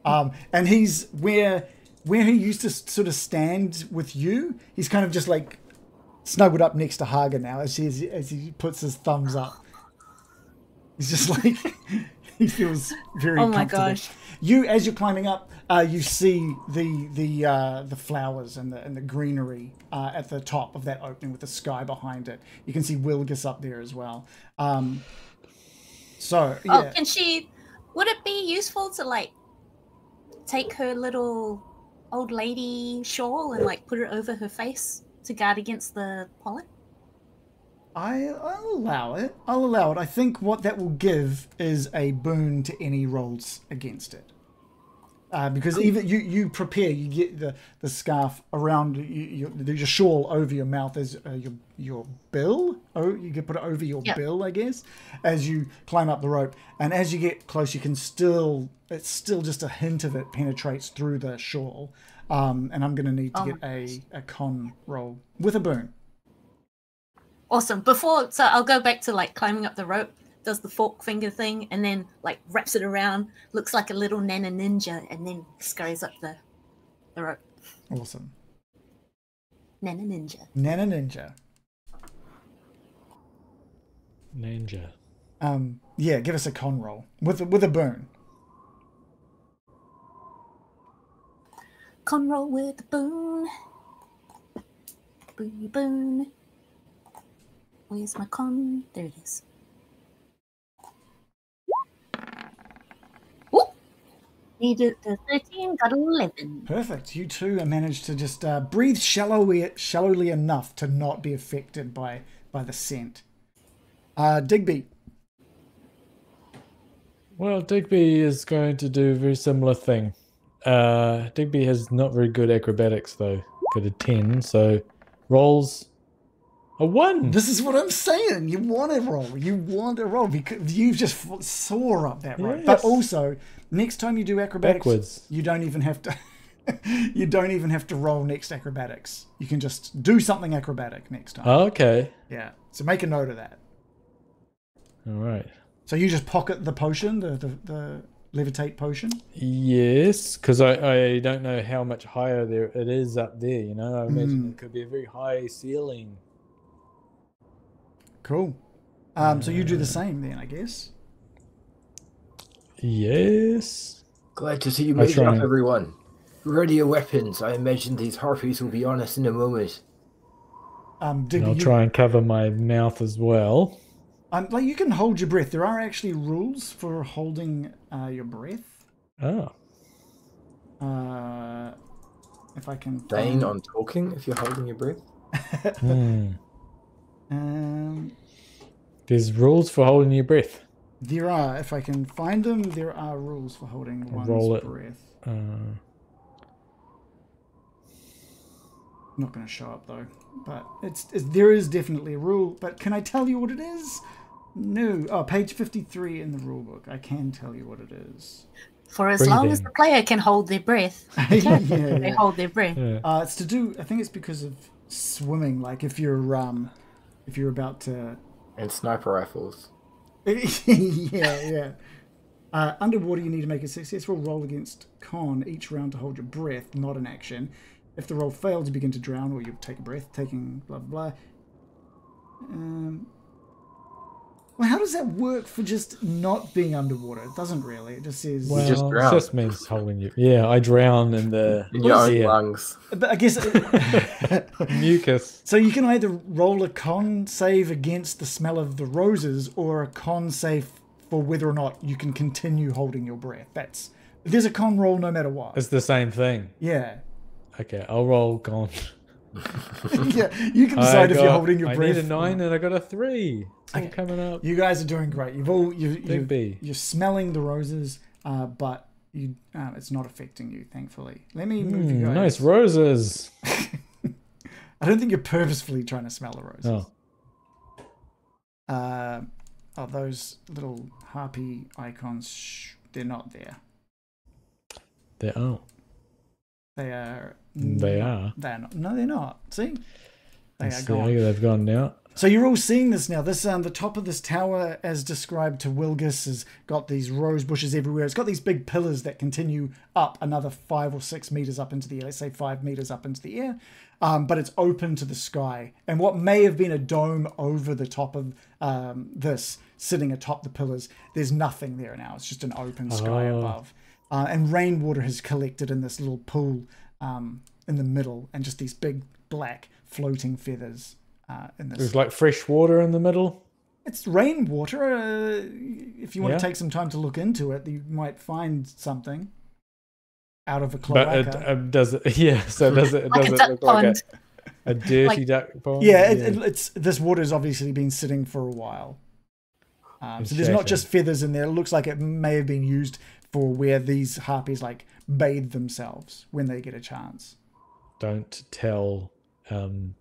um, and he's where where he used to sort of stand with you. He's kind of just like snuggled up next to Harga now as he as he puts his thumbs up. He's just like he feels very comfortable. Oh my gosh. You, as you're climbing up, uh, you see the the uh, the flowers and the and the greenery uh, at the top of that opening with the sky behind it. You can see Wilgus up there as well. Um, so, yeah. Oh, can she? Would it be useful to like take her little old lady shawl and like put it over her face to guard against the pollen? I, I'll allow it. I'll allow it. I think what that will give is a boon to any rolls against it, uh, because even you you prepare, you get the the scarf around you, your, your shawl over your mouth as uh, your your bill. Oh, you can put it over your yep. bill, I guess, as you climb up the rope. And as you get close, you can still it's still just a hint of it penetrates through the shawl. Um, and I'm going to need to oh get a a con roll with a boon. Awesome. Before, so I'll go back to like climbing up the rope, does the fork finger thing, and then like wraps it around, looks like a little nana ninja, and then scurries up the, the rope. Awesome. Nana ninja. Nana ninja. Ninja. Um, yeah, give us a con roll with, with a boon. Con roll with a boon. Boon, boon. Where's my con? There it is. Oh! Needed a thirteen, got an eleven. Perfect. You two managed to just uh, breathe shallowly, shallowly enough to not be affected by, by the scent. Uh, Digby. Well, Digby is going to do a very similar thing. Uh, Digby has not very good acrobatics, though. Got a ten, so rolls... A one. This is what I'm saying. You want a roll. You want a roll because you just soar up that rope. Yes. But also, next time you do acrobatics, backwards. You don't even have to. You don't even have to roll next acrobatics. You can just do something acrobatic next time. Oh, okay. Yeah. So make a note of that. All right. So you just pocket the potion, the the, the levitate potion. Yes, because I I don't know how much higher there it is up there. You know, I imagine mm. it could be a very high ceiling. Cool. Um, so you do the same then, I guess. Yes. Glad to see you made it up, everyone. Ready your weapons. I imagine these harpies will be on us in a moment. Um, Digby, I'll try and cover my mouth as well. Um, like you can hold your breath. There are actually rules for holding uh, your breath. Oh. Uh, if I can. Bane on talking if you're holding your breath. Hmm. Um, There's rules for holding your breath. There are. If I can find them, there are rules for holding one's breath. Uh, not going to show up though. But it's, it's there is definitely a rule. But can I tell you what it is? No. Oh, page fifty-three in the rulebook. I can tell you what it is. For as Breathing. long as the player can hold their breath, they, can, yeah, yeah. they hold their breath. Yeah. Uh, it's to do. I think it's because of swimming. Like if you're um, if you're about to. And sniper rifles. yeah, yeah. Uh, underwater, you need to make a successful roll against con each round to hold your breath, not an action. If the roll fails, you begin to drown, or you take a breath, taking blah blah blah. Um. Well, how does that work for just not being underwater? It doesn't really. It just says... Well, you just drown. It just means holding you. Yeah, I drown in the... In your own lungs. But I guess... It, mucus. So you can either roll a con save against the smell of the roses or a con save for whether or not you can continue holding your breath. That's... There's a con roll no matter what. It's the same thing. Yeah. Okay, I'll roll con. yeah, you can decide got, if you're holding your I breath. I need a nine and I got a three. It's okay. all coming up. You guys are doing great. You've all you you you're smelling the roses, uh, but you uh, it's not affecting you, thankfully. Let me move mm, you guys. Nice roses. I don't think you're purposefully trying to smell the roses. Oh, uh, oh those little harpy icons. Shh, they're not there. They aren't. They are. They are. They're not. No, they're not. See, they That's are gone. The they've gone now. So you're all seeing this now. This um, the top of this tower, as described to Wilgus, has got these rose bushes everywhere. It's got these big pillars that continue up another five or six meters up into the air. Let's say five meters up into the air, um, but it's open to the sky. And what may have been a dome over the top of um, this, sitting atop the pillars, there's nothing there now. It's just an open sky oh. above, uh, and rainwater has collected in this little pool. Um, in the middle, and just these big black floating feathers. Uh, in this, there's like fresh water in the middle. It's rainwater. Uh, if you want yeah. to take some time to look into it, you might find something out of a cloaca. But it, um, does it? Yeah. So does it? like does it look pond. like a, a dirty like, duck pond? Yeah. It, yeah. It, it's this water's obviously been sitting for a while. Um, so there's shaking. not just feathers in there. It looks like it may have been used for where these harpies like bathe themselves when they get a chance. Don't tell um,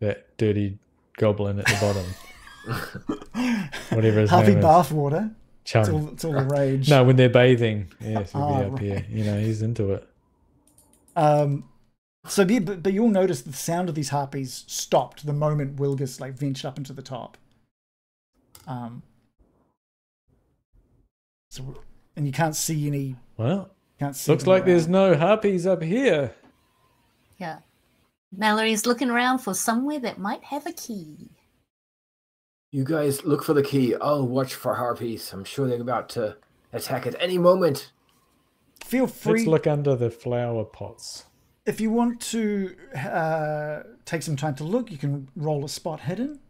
that dirty goblin at the bottom. Whatever his Harpy name is. Harpy bathwater. Chum. It's all, it's all the rage. No, when they're bathing. Yes, he'll oh, be up right. here. You know, he's into it. Um, so, yeah, but, but you'll notice the sound of these harpies stopped the moment Wilgus like ventured up into the top. Um. So, and you can't see any. Well, can't see looks like around. There's no harpies up here. Yeah, Mallory's looking around for somewhere that might have a key. You guys look for the key. I'll watch for harpies. I'm sure they're about to attack at any moment. Feel free. Let's look under the flower pots. If you want to uh, take some time to look, you can roll a spot hidden.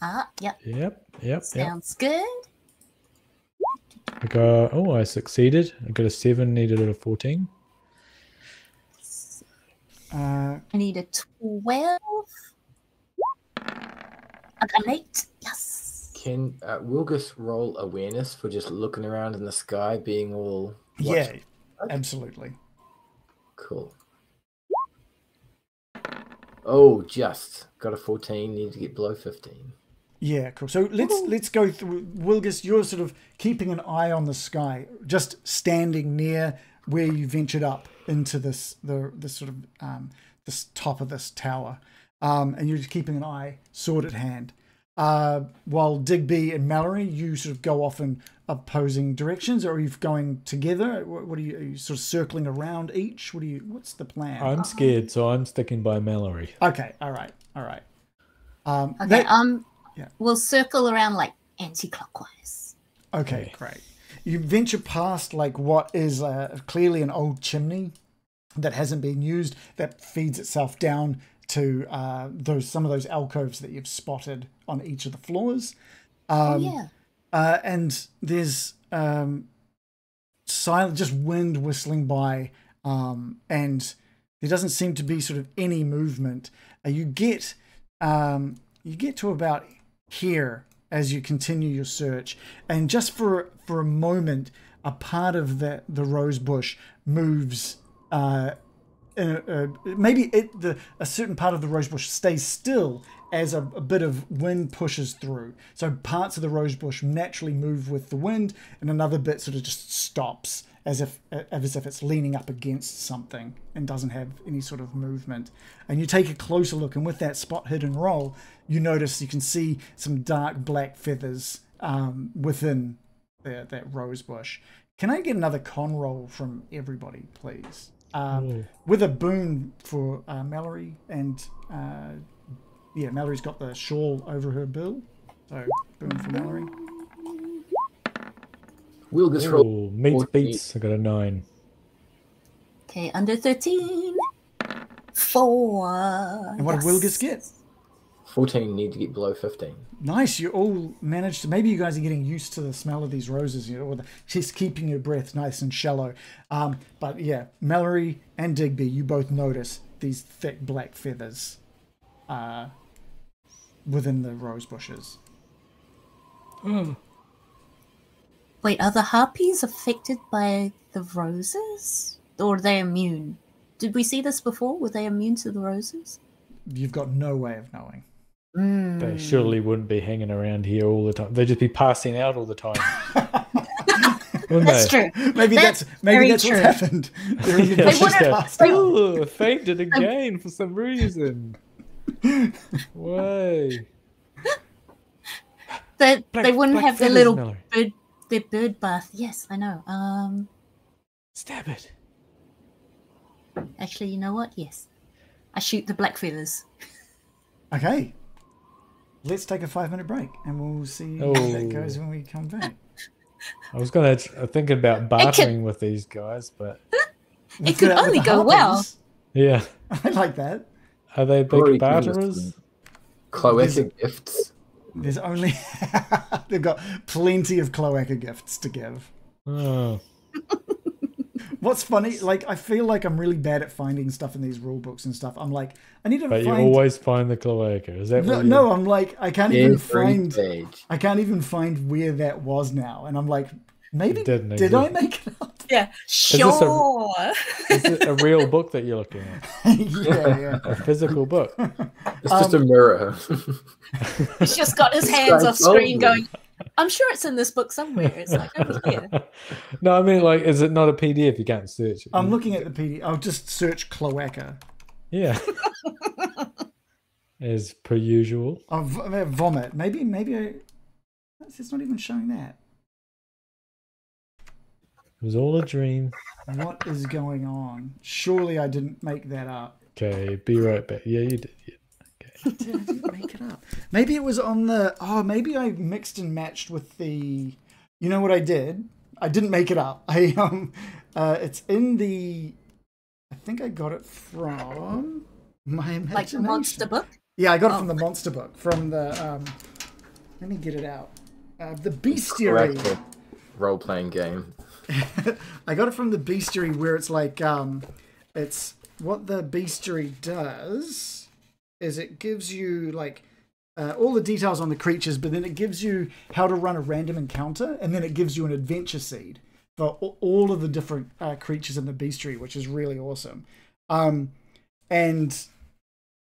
Ah, yep. Yep, yep. Sounds yep. good. I got, oh, I succeeded. I got a seven, needed a fourteen. Uh, I need a twelve. I got an eight. Yes. Can uh, Wilgus roll awareness for just looking around in the sky, being all. Watching? Yeah, okay. Absolutely. Cool. Oh, just got a fourteen. Need to get below fifteen. Yeah, cool. So let's Ooh. let's go through. Wilgus, you're sort of keeping an eye on the sky, just standing near where you ventured up into this the this sort of um, this top of this tower, um, and you're just keeping an eye, sword at hand, uh, while Digby and Mallory, you sort of go off in opposing directions, or are you going together? What, what are, you, are you sort of circling around each? What do you? What's the plan? I'm scared, so I'm sticking by Mallory. Okay, all right, all right. Um, okay, that, um, yeah. we'll circle around like anti-clockwise. Okay, yeah. great. You venture past like what is uh, clearly an old chimney that hasn't been used, that feeds itself down to uh, those some of those alcoves that you've spotted on each of the floors. Um, oh, yeah. Uh, and there's um, silent, just wind whistling by, um, and there doesn't seem to be sort of any movement. Uh, you get um, you get to about here as you continue your search, and just for for a moment, a part of the the rose bush moves uh, Uh, uh, maybe it, the, a certain part of the rose bush stays still as a, a bit of wind pushes through. So parts of the rose bush naturally move with the wind, and another bit sort of just stops as if uh, as if it's leaning up against something and doesn't have any sort of movement. And you take a closer look, and with that spot hit and roll, you notice you can see some dark black feathers um, within the, that rose bush. Can I get another con roll from everybody, please? Um, with a boon for uh, Mallory, and uh, yeah, Mallory's got the shawl over her bill, so boon for Mallory. Wilgus Ooh, roll. Meets beats. I got a nine. Okay, under thirteen. Four. And what yes. did Wilgus get? fourteen. Need to get below fifteen. Nice. You all managed to. Maybe you guys are getting used to the smell of these roses, you know, or the, just keeping your breath nice and shallow. Um, but yeah, Mallory and Digby, you both notice these thick black feathers uh, within the rose bushes. Mm. Wait, are the harpies affected by the roses, or are they immune? Did we see this before? Were they immune to the roses? You've got no way of knowing. Mm. They surely wouldn't be hanging around here all the time. They'd just be passing out all the time. That's they? True. Maybe that's, that's maybe that's true. What happened. They're yeah, they would have oh, fainted again for some reason. Why? They black, they wouldn't have their little Mallory. bird their bird bath. Yes, I know. Um, Stab it. Actually, you know what? Yes. I shoot the black feathers. Okay. Let's take a five minute break and we'll see oh. how that goes when we come back. I was going to think about bartering could, with these guys, but... It could only go well. Yeah. I like that. Are they big Rory barterers? Cloaca gifts. There's only... They've got plenty of cloaca gifts to give. Oh. What's funny, like, I feel like I'm really bad at finding stuff in these rule books and stuff. I'm like, I need to but find... But you always find the cloaca. Is that no, what no, I'm like, I can't Every even find... Page. I can't even find where that was now. And I'm like, maybe, did exist. I make it up? Yeah, sure. Is, a, is it a real book that you're looking at? yeah, yeah. A physical book? It's just um, a mirror. He's just got his hands off screen going... I'm sure it's in this book somewhere. It's like over here. No, I mean, like, is it not a P D F? You can't search it. I'm looking at the P D F. I'll just search cloaca. Yeah. As per usual. Oh, vomit. Maybe, maybe I... It's not even showing that. It was all a dream. What is going on? Surely I didn't make that up. Okay, be right back. Yeah, you did. Yeah. I didn't make it up. Maybe it was on the... Oh, maybe I mixed and matched with the... You know what I did? I didn't make it up. I um, uh, It's in the... I think I got it from my imagination. Like the monster book? Yeah, I got oh. it from the monster book. From the... Um, let me get it out. Uh, the bestiary. Role-playing game. I got it from the bestiary where it's like... Um, it's what the bestiary does... is it gives you like uh, all the details on the creatures, but then it gives you how to run a random encounter, and then it gives you an adventure seed for all of the different uh, creatures in the bestiary, which is really awesome. Um, and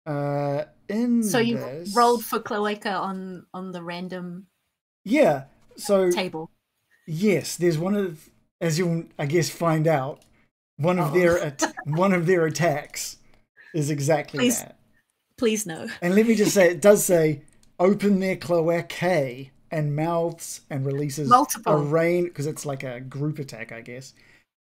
uh, in so you this... rolled for cloaca on on the random yeah so table. Yes, there's one of as you'll I guess find out one of oh. their one of their attacks is exactly Please. that. Please no. And let me just say, it does say, open their cloacae and mouths and releases Multiple. a rain, because it's like a group attack, I guess.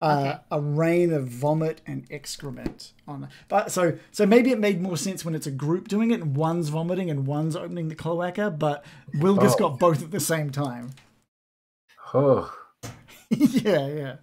Uh, okay. A rain of vomit and excrement on. But so so maybe it made more sense when it's a group doing it, and one's vomiting and one's opening the cloaca. But Wilgus oh. got both at the same time. Oh. yeah, yeah.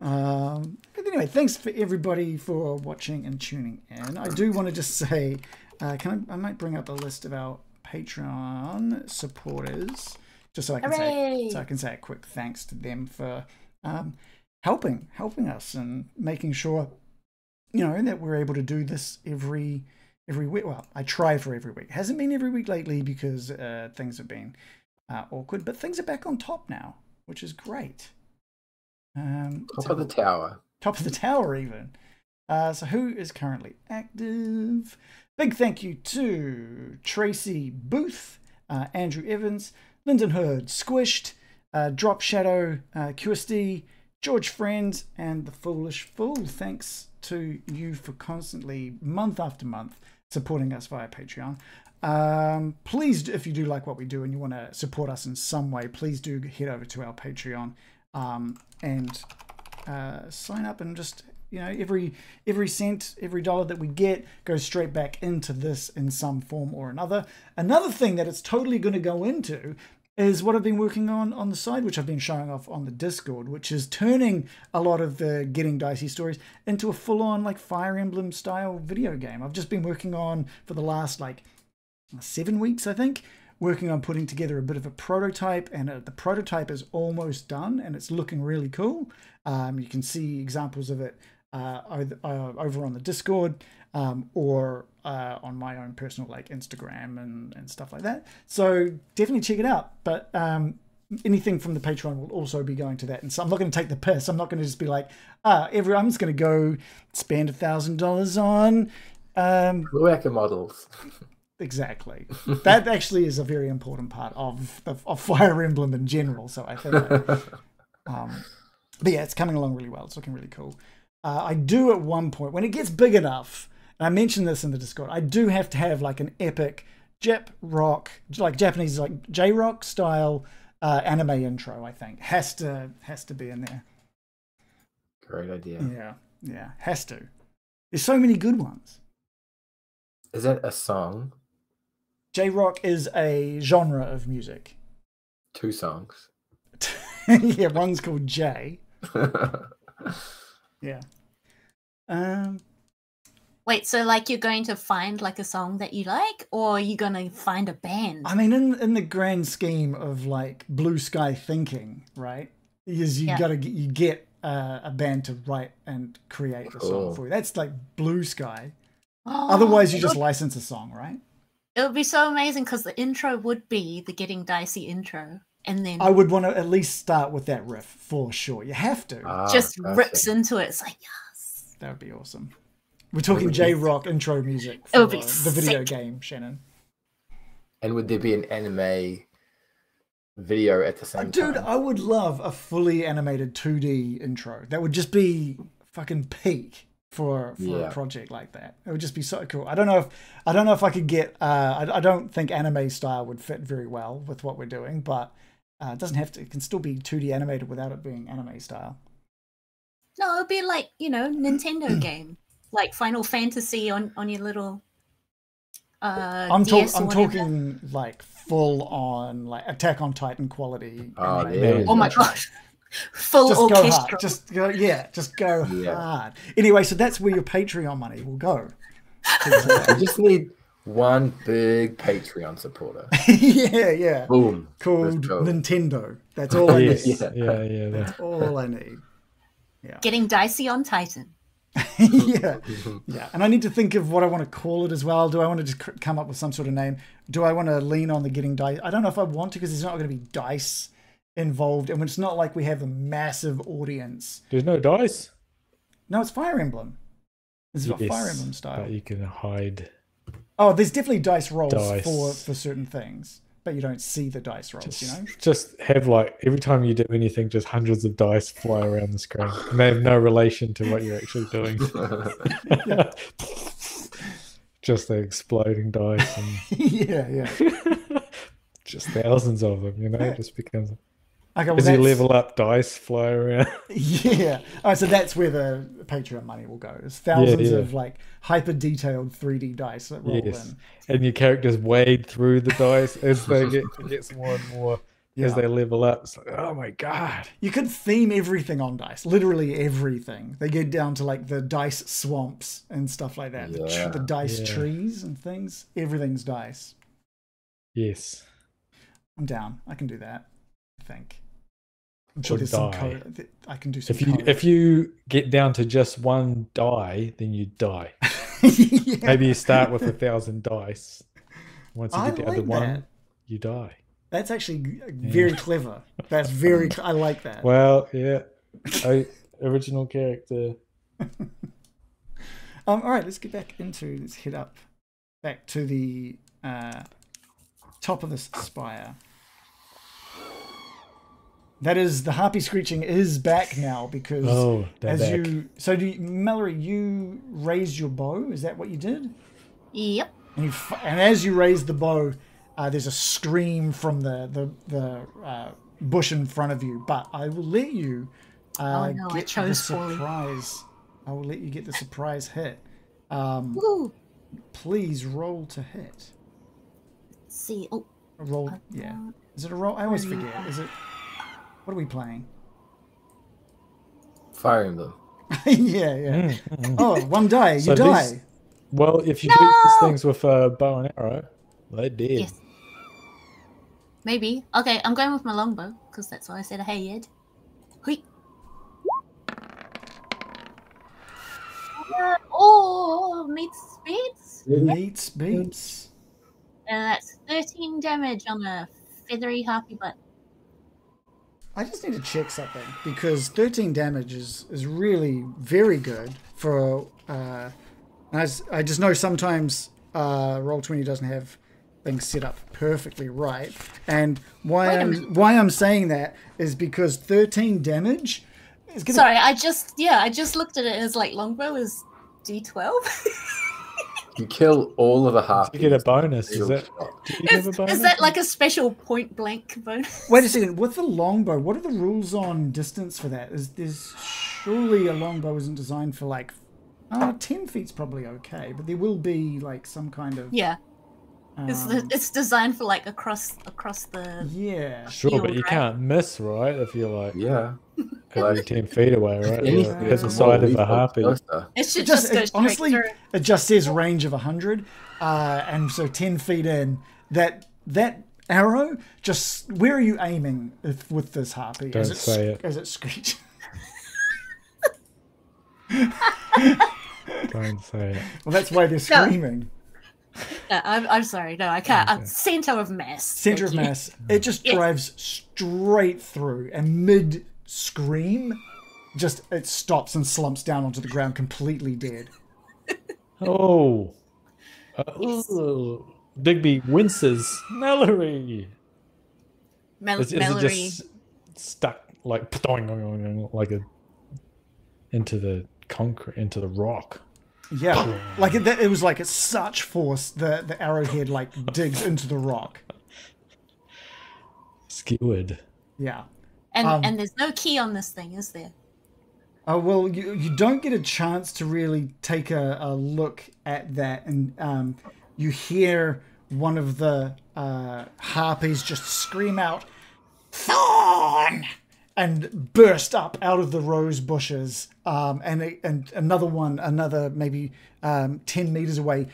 Um, anyway, thanks for everybody for watching and tuning in. I do want to just say, uh, can I, I might bring up the list of our Patreon supporters just so I can Hooray! say so I can say a quick thanks to them for um, helping helping us and making sure you know that we're able to do this every every week. Well, I try for every week. Hasn't been every week lately because uh, things have been uh, awkward, but things are back on top now, which is great. Um, top so, of the tower. Top of the tower, even. Uh, so who is currently active? Big thank you to Tracy Booth, uh, Andrew Evans, Lyndon Hurd, Squished, uh, Drop Shadow, uh, Q S D, George Friends, and The Foolish Fool. Thanks to you for constantly, month after month, supporting us via Patreon. Um, please, if you do like what we do and you want to support us in some way, please do head over to our Patreon um, and uh, sign up. And just, you know, every every cent, every dollar that we get goes straight back into this in some form or another. Another thing that it's totally going to go into is what I've been working on on the side, which I've been showing off on the Discord, which is turning a lot of the Getting Dicey stories into a full-on, like, Fire Emblem style video game. I've just been working on for the last, like, seven weeks, I think, working on putting together a bit of a prototype, and uh, the prototype is almost done, and it's looking really cool. Um, you can see examples of it uh, over on the Discord, um, or uh, on my own personal, like, Instagram and, and stuff like that. So definitely check it out. But um, anything from the Patreon will also be going to that. And so I'm not going to take the piss. I'm not going to just be like, ah, every, I'm just going to go spend a thousand dollars on... Um, Rueka models. Exactly. That actually is a very important part of, of, of Fire Emblem in general. So I think, uh, um, but yeah, it's coming along really well. It's looking really cool. Uh, I do at one point, when it gets big enough, and I mentioned this in the Discord, I do have to have like an epic Jap rock, like Japanese, like J-rock style uh, anime intro. I think has to has to be in there. Great idea. Yeah, yeah, has to. There's so many good ones. Is it a song? J-rock is a genre of music. Two songs. Yeah, one's called J. Yeah. Um. Wait, so like you're going to find like a song that you like, or you're going to find a band? I mean, in in the grand scheme of like blue sky thinking, right? Is you yeah. gotta get you get uh, a band to write and create a song oh. for you. That's like blue sky. Oh, otherwise, you just would, license a song, right? It would be so amazing because the intro would be the Getting Dicey intro, and then I would want to at least start with that riff for sure. You have to. Ah, just rips it. into it. It's like, yes, that would be awesome. We're talking J-rock intro music for it would be the video game, Shannon. And would there be an anime video at the same Dude, time? Dude, I would love a fully animated two D intro. That would just be fucking peak. For, for yeah. a project like that, it would just be so cool. I don't know if I don't know if I could get. Uh, I, I don't think anime style would fit very well with what we're doing, but uh, it doesn't have to. It can still be two D animated without it being anime style. No, it'd be like, you know, Nintendo game, like Final Fantasy on on your little. Uh, I'm, talk, I'm talking like full on like Attack on Titan quality. Oh, yeah. Oh my gosh. Full just orchestra. Go hard. Just go, yeah, just go yeah. hard. Anyway, so that's where your Patreon money will go. You just need one big Patreon supporter. yeah, yeah. Boom. Called Nintendo. That's all I yes. need. Yeah, yeah, yeah. That's all I need. Yeah. Getting Dicey on Titan. yeah, yeah. And I need to think of what I want to call it as well. Do I want to just come up with some sort of name? Do I want to lean on the Getting Dicey? I don't know if I want to, because there's not going to be dice involved, and it's not like we have a massive audience. There's no dice. No, it's Fire Emblem. It's yes, got Fire Emblem style. But you can hide. Oh, there's definitely dice rolls dice. for for certain things, but you don't see the dice rolls. Just, you know, just have like every time you do anything, just hundreds of dice fly around the screen, and they have no relation to what you're actually doing. Just the exploding dice. And... yeah, yeah. Just thousands of them. You know, yeah. It just becomes. Okay, well, as you level up, dice fly around. Yeah. All right, so that's where the Patreon money will go. It's thousands yeah, yeah. of like hyper-detailed three D dice that roll yes. in. And your characters wade through the dice as they get gets more and more yeah. as they level up. It's like, oh my God. You could theme everything on dice, literally everything. They get down to like the dice swamps and stuff like that, yeah. the, the dice yeah. trees and things. Everything's dice. Yes. I'm down. I can do that, I think. I'm sure there's some code. I can do some if you, code. If you get down to just one die, then you die. yeah. Maybe you start with a thousand dice. Once you I get down like to one, that. you die. That's actually very yeah. clever. That's very, I like that. Well, yeah. I, original character. Um, all right, let's get back into, let's head up back to the uh, top of this spire. That is, the harpy screeching is back now because oh, as back. you, so do you, Mallory, you raised your bow. Is that what you did? Yep. And, you, and as you raise the bow, uh, there's a scream from the, the, the uh, bush in front of you, but I will let you uh, oh, no, get the surprise. I will let you get the surprise hit. Um, Woo. Please roll to hit. Let's see. Oh. A roll, uh, yeah. Is it a roll? I always forget. Is it? What are we playing? Fire Emblem. yeah, yeah. Oh, one die. You so die. These, well, if you no! do these things with a bow and arrow, they did. Yes. Maybe. Okay, I'm going with my longbow because that's why I said, hey, Ed. Hui. Oh, meets beats. Meets beats. And that's thirteen damage on a feathery harpy butt. I just need to check something because thirteen damage is, is really very good for. Uh, I, I just know sometimes uh, roll twenty doesn't have things set up perfectly right, and why I'm why I'm saying that is because thirteen damage. Is gonna... Sorry, I just yeah, I just looked at it as like longbow is D twelve. You kill all of the half. You get a bonus. Is that? Is, a bonus? Is that like a special point blank bonus? Wait a second. With the longbow, what are the rules on distance for that? Is there's surely a longbow isn't designed for like, oh, ten feet's probably okay, but there will be like some kind of yeah. Um, it's the, it's designed for like across across the yeah. Sure, field, but you right? can't miss, right? If you're like yeah. Like ten feet away, right? Yeah. Yeah. It's the side of a harpy. It should just, just it, honestly, through. It just says range of a hundred, uh, and so ten feet in. That that arrow, just where are you aiming if, with this harpy? Don't as it, say it. As it screeches. Don't say it. Well, that's why they're screaming. No, no I'm, I'm sorry. No, I can't. Okay. Center of mass. Center Thank of you. mass. It just yes. drives straight through and mid. Scream just it stops and slumps down onto the ground completely dead. Oh, uh, yes. Digby winces. Mallory Mel is, is Mallory. It just stuck like like a into the concrete into the rock yeah like it, it was like at such force the the arrowhead like digs into the rock skewered yeah. And, um, and there's no key on this thing, is there? Oh, well, you, you don't get a chance to really take a, a look at that. And um, you hear one of the uh, harpies just scream out, Thorn! And burst up out of the rose bushes. Um, and, and another one, another maybe um, ten meters away,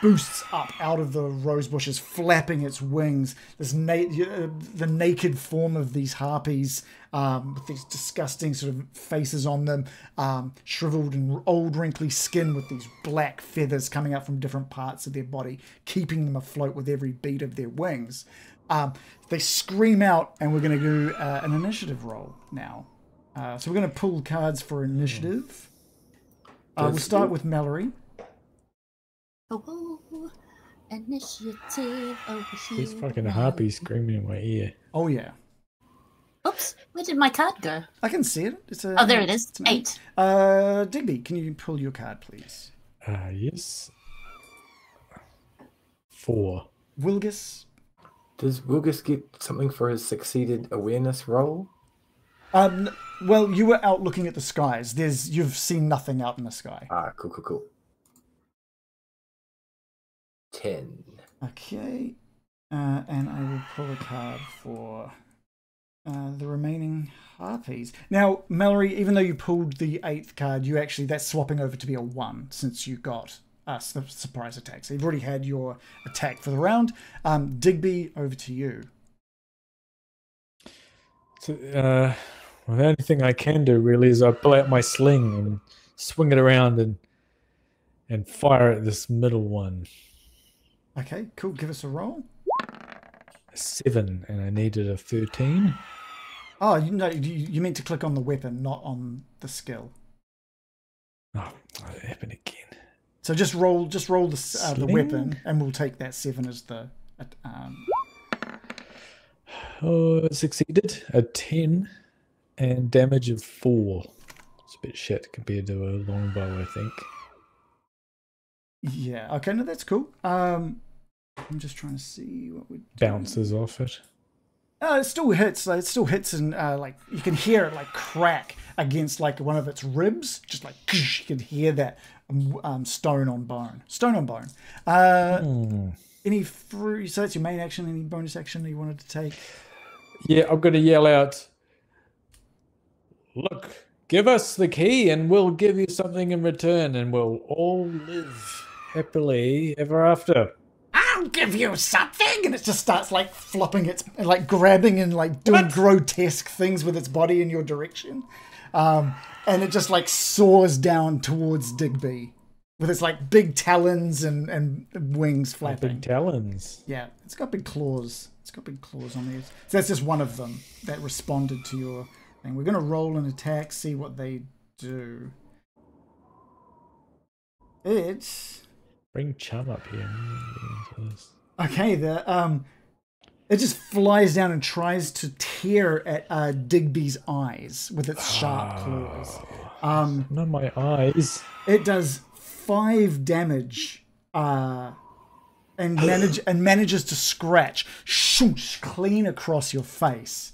boosts up out of the rose bushes, flapping its wings. This na uh, the naked form of these harpies, um, with these disgusting sort of faces on them, um, shriveled and old wrinkly skin with these black feathers coming out from different parts of their body, keeping them afloat with every beat of their wings. Um, they scream out, and we're going to do uh, an initiative roll now. Uh, so we're going to pull cards for initiative. Uh, we'll start with Mallory. Oh, initiative over here. These fucking harpies screaming in my ear. Oh, yeah. Oops, where did my card go? I can see it. It's a, oh, there it is. It's eight. eight. Uh, Digby, can you pull your card, please? Uh, yes. Four. Wilgus. Does Wilgus get something for his succeeded awareness roll? Um, well, you were out looking at the skies. There's, you've seen nothing out in the sky. Ah, cool, cool, cool. ten. Okay, uh, and I will pull a card for uh, the remaining harpies. Now, Mallory, even though you pulled the eighth card, you actually, that's swapping over to be a one since you got us the surprise attack. So you've already had your attack for the round. Um, Digby, over to you. So, uh, well, the only thing I can do really is I pull out my sling and swing it around and and fire at this middle one. Okay, cool. Give us a roll. A seven, and I needed a thirteen. Oh, you know, you, you meant to click on the weapon, not on the skill. Oh, that happened again. So just roll, just roll the uh, the weapon, and we'll take that seven as the. Um... Oh, succeeded a ten, and damage of four. It's a bit shit compared to a longbow, I think. Yeah. Okay. No, that's cool. Um, I'm just trying to see what we bounces off it. Oh, it still hits. It still hits, and uh, like you can hear it like crack against like one of its ribs. Just like you can hear that. Um, stone on bone. Stone on bone. Uh, mm. Any fruit? So that's your main action. Any bonus action you wanted to take? Yeah, I'm going to yell out, look, give us the key and we'll give you something in return and we'll all live happily ever after. I'll give you something. And it just starts like flopping its, like grabbing and like doing what? grotesque things with its body in your direction. Um, and it just like soars down towards Digby with its like big talons and, and wings flapping. Big talons. Yeah, it's got big claws. It's got big claws on there. So that's just one of them that responded to your thing. We're going to roll an attack, see what they do. It's... Bring Chum up here. Okay, the, um, it just flies down and tries to tear at uh, Digby's eyes with its sharp oh, claws. Um, not my eyes. It does five damage uh, and, manage, and manages to scratch shoosh, clean across your face,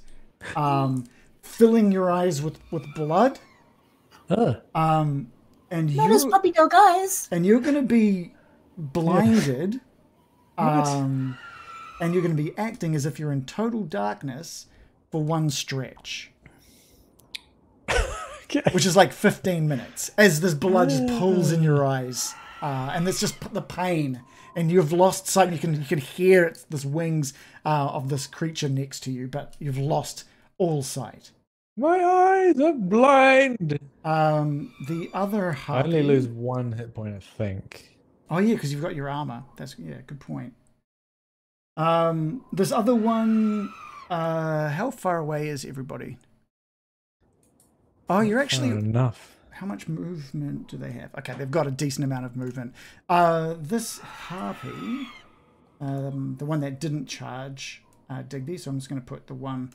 um, filling your eyes with, with blood. Huh. Um, and not as puppy dog eyes. And you're going to be blinded. um... And you're going to be acting as if you're in total darkness for one stretch. Okay. Which is like fifteen minutes as this blood just pulls in your eyes. Uh, and it's just the pain. And you've lost sight. You can, you can hear it, this wings uh, of this creature next to you, but you've lost all sight. My eyes are blind. Um, the other harpy... I only lose one hit point, I think. Oh, yeah, because you've got your armor. That's, yeah, good point. Um, this other one, uh, how far away is everybody? Oh, you're actually enough. How much movement do they have? Okay. They've got a decent amount of movement. Uh, this harpy, um, the one that didn't charge, uh, Digby. So I'm just going to put the one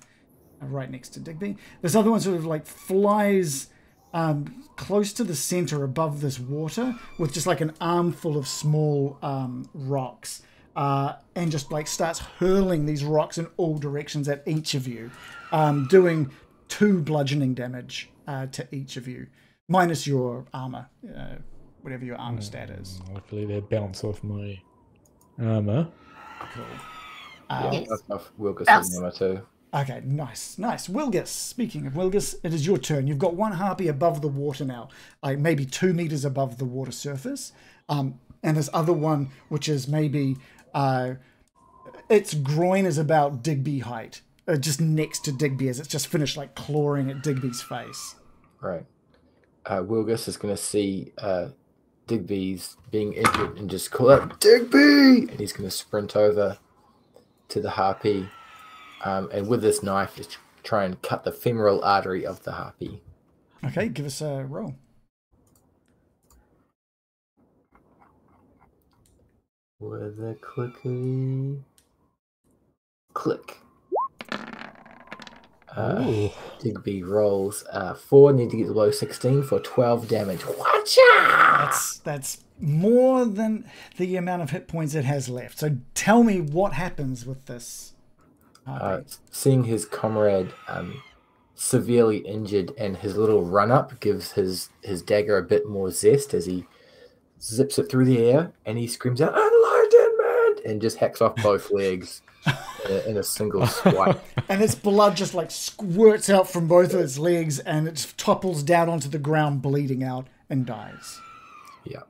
right next to Digby. This other one sort of like flies, um, close to the center above this water with just like an armful of small, um, rocks. Uh, and just like starts hurling these rocks in all directions at each of you, um, doing two bludgeoning damage uh, to each of you, minus your armor, uh, whatever your armor mm, stat is. Luckily, they bounce off my armor. Cool. Um, yeah, that's enough. Wilgus has armor too. Okay, nice, nice. Wilgus, speaking of Wilgus, it is your turn. You've got one harpy above the water now, like maybe two meters above the water surface, um, and this other one, which is maybe. Uh, its groin is about Digby height, uh, just next to Digby as it's just finished like clawing at Digby's face. Right. Uh, Wilgus is going to see uh, Digby's being injured and just call out, Digby! And he's going to sprint over to the harpy um, and with this knife just try and cut the femoral artery of the harpy. Okay, give us a roll. With a clicky click. Uh, Digby rolls uh, four, need to get below sixteen for twelve damage. Watch out! That's that's more than the amount of hit points it has left. So tell me what happens with this. Uh, seeing his comrade um, severely injured and his little run up gives his his dagger a bit more zest as he zips it through the air and he screams out, "Oh, and just hacks off both legs in, a, in a single swipe. And its blood just like squirts out from both of its legs and it just topples down onto the ground, bleeding out, and dies. Yeah.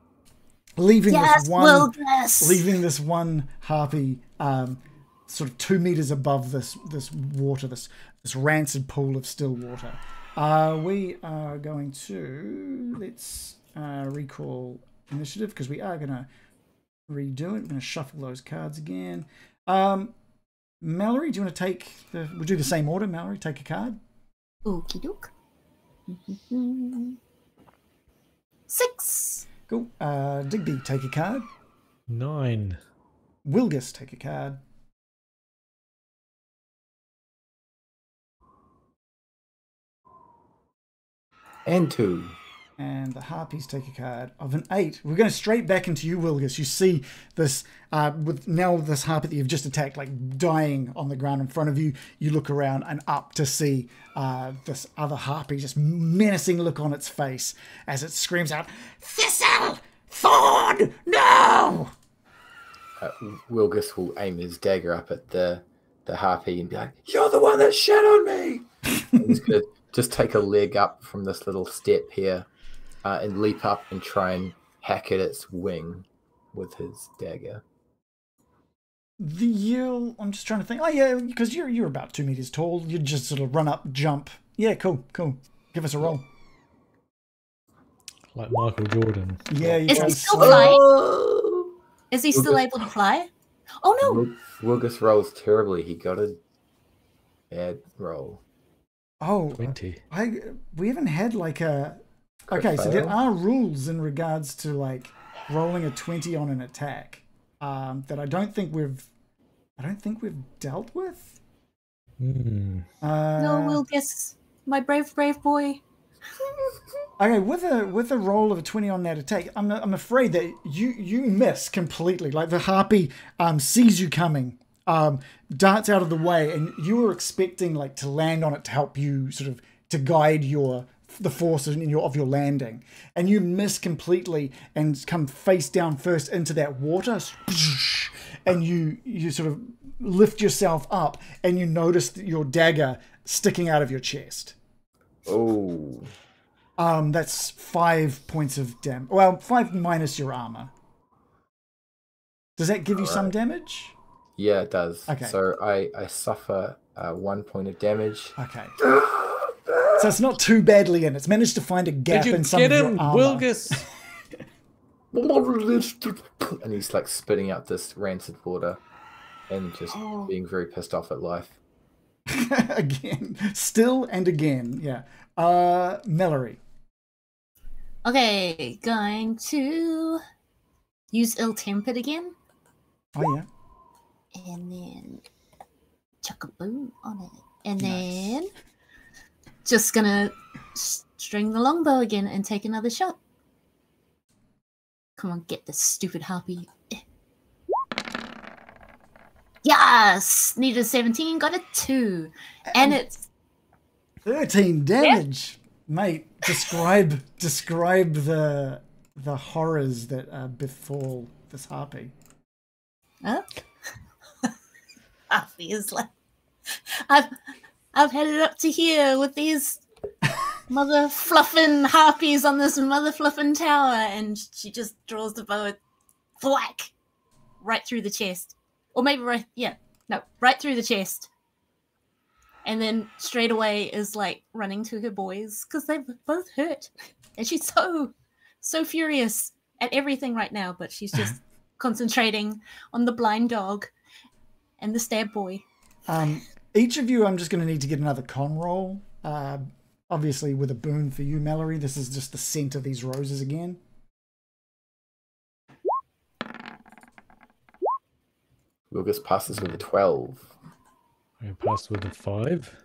Leaving yes, this one Wilgus. leaving this one harpy um, sort of two meters above this this water, this this rancid pool of still water. Uh, we are going to let's uh, recall initiative because we are gonna redo it. I'm going to shuffle those cards again. Um, Mallory, do you want to take the... We'll do the same order, Mallory. Take a card. Okie doke. Six. Cool. Uh, Digby, take a card. Nine. Wilgus, take a card. And two. And the harpies take a card of an eight. We're going straight back into you, Wilgus. You see this, uh, with now this harpy that you've just attacked, like dying on the ground in front of you. You look around and up to see uh, this other harpy, just menacing look on its face as it screams out, "Thistle! Thorn! No!" Uh, Wilgus will aim his dagger up at the, the harpy and be like, "You're the one that shat on me!" He's going to just take a leg up from this little step here. Uh, and leap up and try and hack at its wing with his dagger. The yell, I'm just trying to think. Oh yeah, because you're you're about two meters tall. You just sort of run up, jump. Yeah, cool, cool. Give us a roll. Like Michael Jordan. Yeah. You Is he still flying? Is he Wilgus, still able to fly? Oh no. Wilgus rolls terribly. He got a bad roll. Oh. Twenty. I we haven't had like a. Okay, so there are rules in regards to like rolling a twenty on an attack um, that I don't think we've, I don't think we've dealt with. Mm. Uh, no, we'll guess, my brave, brave boy. Okay, with a with a roll of a twenty on that attack, I'm I'm afraid that you you miss completely. Like the harpy um, sees you coming. Um, darts out of the way, and you were expecting like to land on it to help you sort of to guide your. The force in your, of your landing, and you miss completely and come face down first into that water, and you you sort of lift yourself up and you notice your dagger sticking out of your chest. Oh, um, that's five points of damage. Well, five minus your armor. Does that give All you right. some damage? Yeah, it does. Okay, so I I suffer uh, one point of damage. Okay. So it's not too badly in. It's managed to find a gap in some of your armor. Did you get him, Wilgus? And he's like spitting out this rancid water and just oh. being very pissed off at life. Again. Still and again. Yeah. Uh, Mallory. Okay. Going to use ill-tempered again. Oh, yeah. And then chuck a boom on it. And nice. then... Just gonna string the longbow again and take another shot. Come on, get this stupid harpy. Yes! Needed a seventeen, got a two. And, and it's... thirteen damage! Yeah. Mate, describe describe the the horrors that uh, befall this harpy. Huh? Harpy is like... I've... I've had it up to here with these mother fluffin' harpies on this mother fluffin' tower, and she just draws the bow, thwack, right through the chest, or maybe right, yeah, no, right through the chest, and then straight away is like running to her boys because they're both hurt, and she's so, so furious at everything right now, but she's just concentrating on the blind dog and the stab boy. Um. Each of you, I'm just going to need to get another con roll. Uh, obviously, with a boon for you, Mallory. This is just the scent of these roses again. Wilgus passes with a twelve. I passed with a five.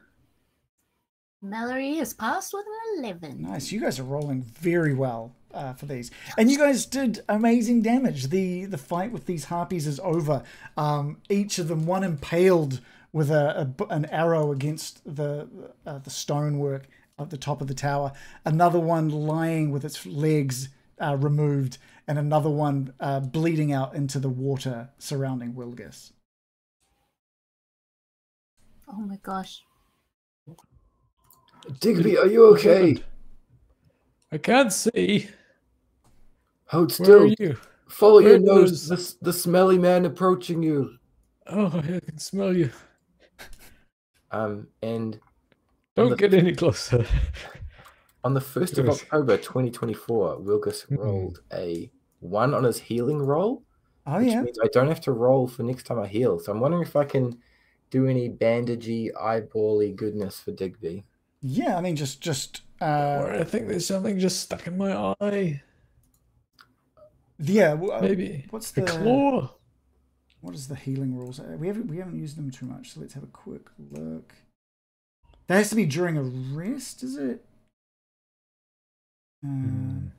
Mallory has passed with an eleven. Nice. You guys are rolling very well uh, for these. And you guys did amazing damage. The, the fight with these harpies is over. Um, each of them, one impaled... with a, a an arrow against the uh, the stonework at the top of the tower, another one lying with its legs uh, removed, and another one uh, bleeding out into the water surrounding Wilgus. Oh my gosh! Digby, are you okay? I can't see. Hold still. Where are you? Follow Where your nose. The, the smelly man approaching you. Oh, I can smell you. Um, and don't the, get any closer. On the first of October, twenty twenty four, Wilgus mm. rolled a one on his healing roll. Oh yeah. Means I don't have to roll for next time I heal. So I'm wondering if I can do any bandagey, eyebally goodness for Digby. Yeah, I mean, just just. Uh, I think there's something just stuck in my eye. Yeah, well, maybe. What's the, the claw? What is the healing rules? We haven't we haven't used them too much, so let's have a quick look. That has to be during a rest, is it? Um,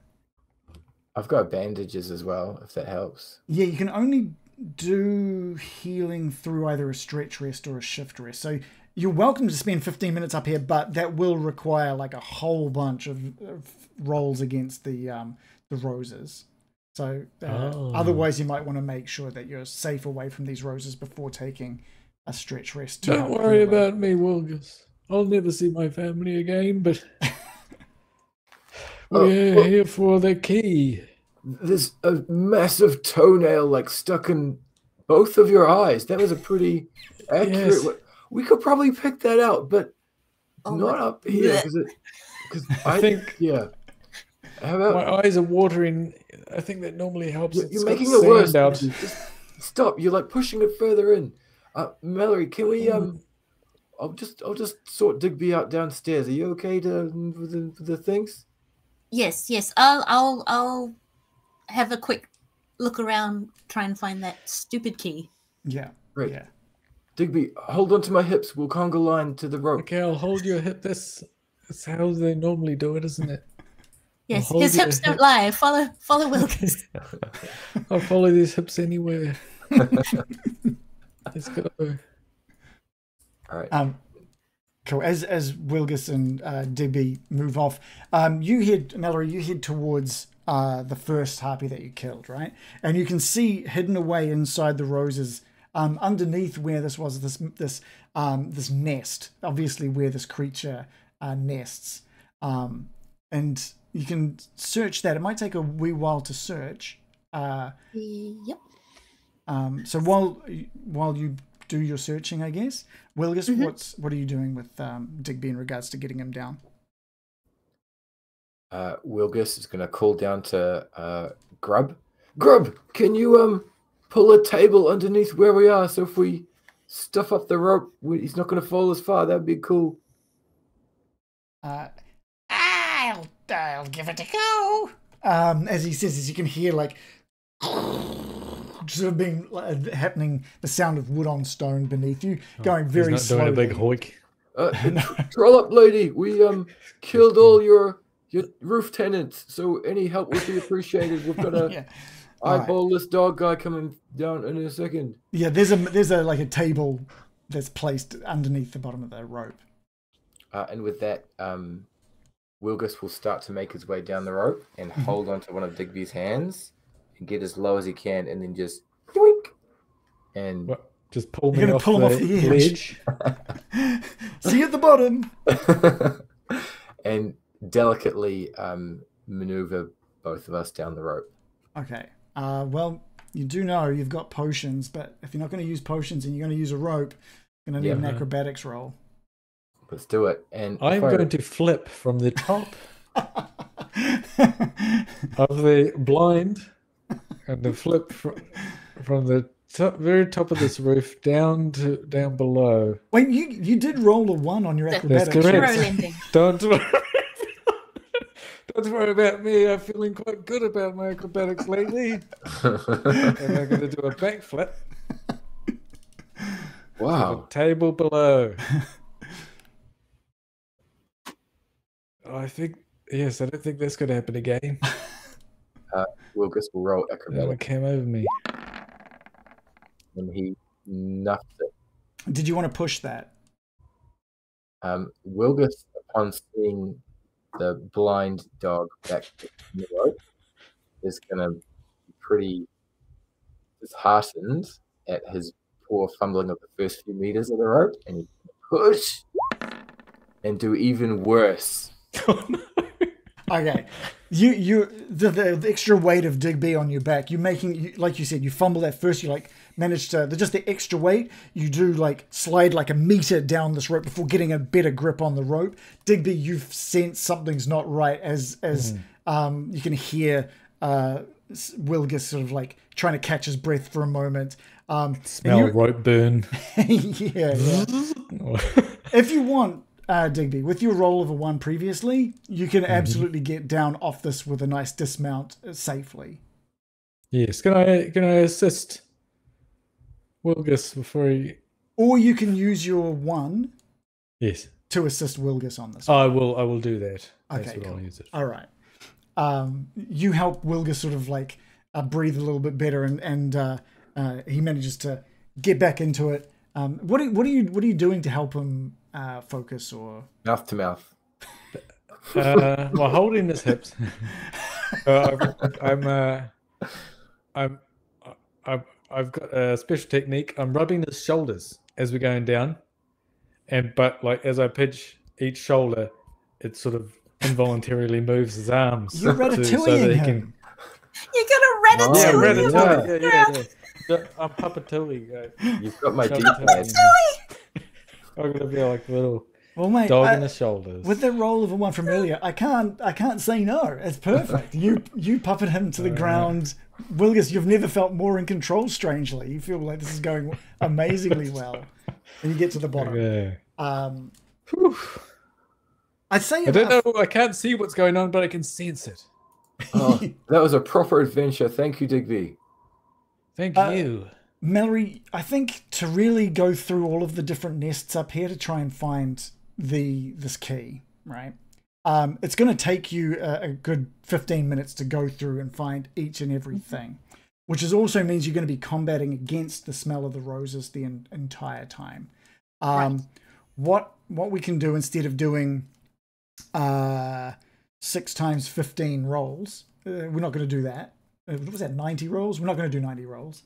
I've got bandages as well, if that helps. Yeah, you can only do healing through either a stretch rest or a shift rest. So you're welcome to spend fifteen minutes up here, but that will require like a whole bunch of, of rolls against the um, the roses. So uh, oh. otherwise you might want to make sure that you're safe away from these roses before taking a stretch rest. Don't worry about me, Wilgus. I'll never see my family again, but we're oh, oh. here for the key. There's a massive toenail like stuck in both of your eyes. That was a pretty accurate one. Yes. We could probably pick that out, but oh, not up here. Because yeah. I, I think, yeah. How about, my eyes are watering. I think that normally helps. You're, you're making it worse. Out. Stop. You're like pushing it further in. Uh, Mallory, can we? Um, I'll just, I'll just sort Digby out downstairs. Are you okay to with the, with the things? Yes, yes. I'll, I'll, I'll have a quick look around, try and find that stupid key. Yeah. Great. Yeah. Digby, hold on to my hips. We'll conga line to the rope. Okay, I'll hold your hip. That's, that's how they normally do it, isn't it? Yes, his hips don't hip. lie. Follow, follow Wilgus. I'll follow these hips anywhere. Let's go. All right. Um, cool. As as Wilgus and uh, Digby move off, um, you head, Mallory, you head towards uh, the first harpy that you killed, right? And you can see hidden away inside the roses. Um, underneath where this was, this this um, this nest, obviously where this creature uh, nests, um, and you can search that. It might take a wee while to search. Uh, yep. Um, so while while you do your searching, I guess, Wilgus, mm-hmm. what's what are you doing with um, Digby in regards to getting him down? Uh, Wilgus is going to call down to uh, Grub. Grub, can you um? pull a table underneath where we are, so if we stuff up the rope, we, he's not going to fall as far. That would be cool. Uh, I'll, I'll give it a go. Um, as he says, as you can hear, like, sort of being uh, happening, the sound of wood on stone beneath you, oh, going very slowly. He's not doing a big hoik. Uh, Roll up, lady. We um killed all your your roof tenants, so any help would be appreciated. We've got a. Yeah. Eyeball right. This dog guy coming down in a second. Yeah, there's a there's a like a table that's placed underneath the bottom of the rope. Uh, and with that, um, Wilgus will start to make his way down the rope and hold onto one of Digby's hands and get as low as he can, and then just doink, and what? Just pull me off, pull the off the ledge. ledge. See you at the bottom. And delicately um, maneuver both of us down the rope. Okay. Uh, well, you do know you've got potions, but if you're not going to use potions and you're going to use a rope, you're going to need yeah, an acrobatics roll. Let's do it. And I'm going to flip from the top of the blind and the flip from, from the top, very top of this roof down to down below. Wait, you you did roll a one on your acrobatics. That's correct. Don't worry. Don't worry about me. I'm feeling quite good about my acrobatics lately. And I'm going to do a backflip. Wow. Table below. I think, yes, I don't think that's going to happen again. Uh, Wilgus will roll acrobatics. No, it came over me. And he nuffed it. Did you want to push that? Um, Wilgus, upon seeing the blind dog back in the rope, is going to be pretty disheartened at his poor fumbling of the first few meters of the rope, and he's going to push and do even worse. Oh, no. Okay, you you the, the, the extra weight of Digby on your back, you're making you, like you said, you fumble that first, you like manage to just the extra weight, you do like slide like a meter down this rope before getting a better grip on the rope. Digby, you've sensed something's not right as as mm. um you can hear uh Wilgus sort of like trying to catch his breath for a moment. Um, smell rope burn. Yeah. Yeah. If you want. Uh, Digby, with your roll of a one previously, you can absolutely get down off this with a nice dismount safely. Yes, can I can I assist Wilgus before he... Or you can use your one. Yes. To assist Wilgus on this. Oh, I will. I will do that. Okay, that's what cool. I'll use it. All right. Um, you help Wilgus sort of like uh, breathe a little bit better, and and uh, uh, he manages to get back into it. Um, what are, what are you what are you doing to help him uh, focus or mouth to mouth? uh, well, holding his hips. uh, I'm. Uh, I'm. I've, I've got a special technique. I'm rubbing his shoulders as we're going down. And but like as I pinch each shoulder, it sort of involuntarily moves his arms. You're ratatouilleing so that he can... You're gonna ratatouille. Wow. Yeah, ratatouille. Yeah, yeah, yeah. I'm Papatouille. You've got my details. I'm gonna be like a little well, mate, dog I, in the shoulders. With the roll of a one from earlier, I can't I can't say no. It's perfect. you you puppet him to the ground. Wilgus, you've never felt more in control, strangely. You feel like this is going amazingly well. And you get to the bottom. Okay. Um, I'd say I don't know. I can't see what's going on, but I can sense it. Oh, that was a proper adventure. Thank you, Digby. Thank uh, you. Mallory, I think to really go through all of the different nests up here to try and find the this key, right? Um, it's going to take you a, a good fifteen minutes to go through and find each and everything. Which is also means you're going to be combating against the smell of the roses the en entire time. Um, right. What what we can do instead of doing uh, six times fifteen rolls, uh, we're not going to do that. Uh, what was that, ninety rolls? We're not going to do ninety rolls.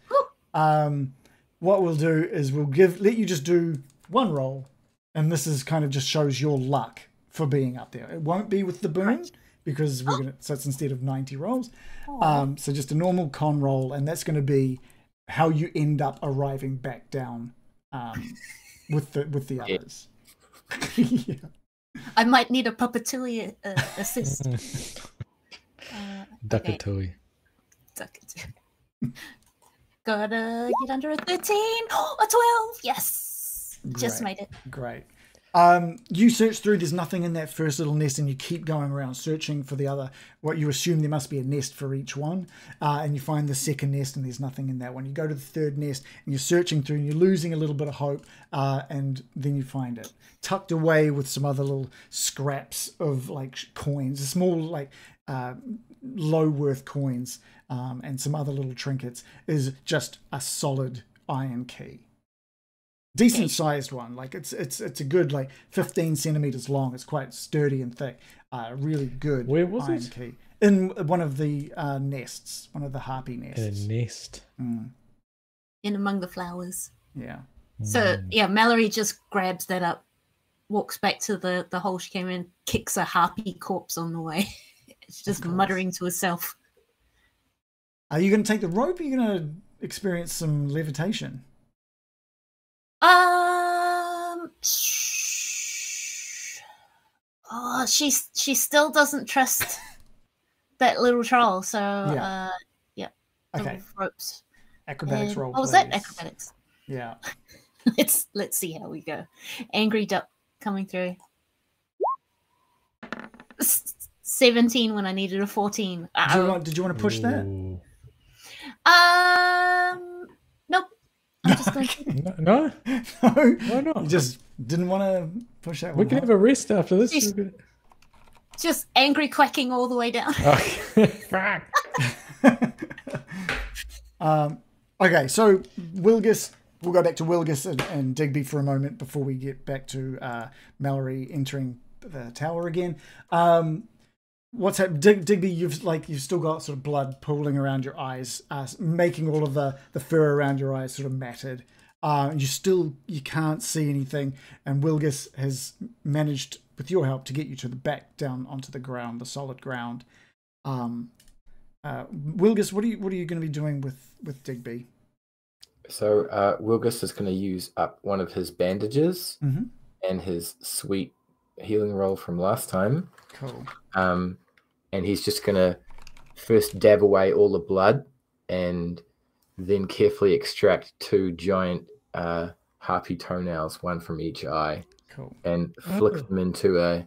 Um, what we'll do is we'll give let you just do one roll, and this is kind of just shows your luck for being up there. It won't be with the boon. Right. Because we're gonna, so it's instead of ninety rolls, um, so just a normal con roll, and that's going to be how you end up arriving back down um, with the with the others. Yeah. Yeah. I might need a Papatouille uh, assist. uh, Duckatouille. Duckatouille. Gotta get under a thirteen. Oh, a twelve. Yes, great. Just made it. Great. Um, you search through, there's nothing in that first little nest, and you keep going around searching for the other, what you assume there must be a nest for each one, uh, and you find the second nest and there's nothing in that one. You go to the third nest and you're searching through and you're losing a little bit of hope, uh, and then you find it. Tucked away with some other little scraps of like coins, small like uh, low worth coins, um, and some other little trinkets is just a solid iron key. Decent sized one, like it's it's it's a good like fifteen centimeters long. It's quite sturdy and thick. Uh, really good. Where was iron it? Key. In one of the uh, nests, one of the harpy nests. A nest. Mm. In among the flowers. Yeah. Mm. So yeah, Mallory just grabs that up, walks back to the the hole she came in, kicks a harpy corpse on the way. It's just muttering to herself. Are you going to take the rope? Or are you going to experience some levitation? Um. Oh, she's she still doesn't trust that little troll. So yeah, uh, yeah. Okay. Ropes. Acrobatics roll. Oh, was that acrobatics? Yeah. let's let's see how we go. Angry duck coming through. seventeen when I needed a fourteen. Uh-oh. Did you want, did you want to push that? Um. Nope. I'm just going to... No, no, why not? You just didn't want to push that. We one can hard. Have a rest after this. Just, just angry quacking all the way down. Oh. um, okay, so Wilgus, we'll go back to Wilgus and, and Digby for a moment before we get back to uh, Mallory entering the tower again. Um, What's happened, Dig Digby? You've like you've still got sort of blood pooling around your eyes, uh, making all of the the fur around your eyes sort of matted. Uh, you still you can't see anything, and Wilgus has managed with your help to get you to the back down onto the ground, the solid ground. Um, uh, Wilgus, what are you what are you going to be doing with with Digby? So uh, Wilgus is going to use up one of his bandages mm-hmm. and his sweet healing roll from last time. Cool. Um. And he's just going to first dab away all the blood and then carefully extract two giant uh, harpy toenails, one from each eye, cool. and flick oh. them into a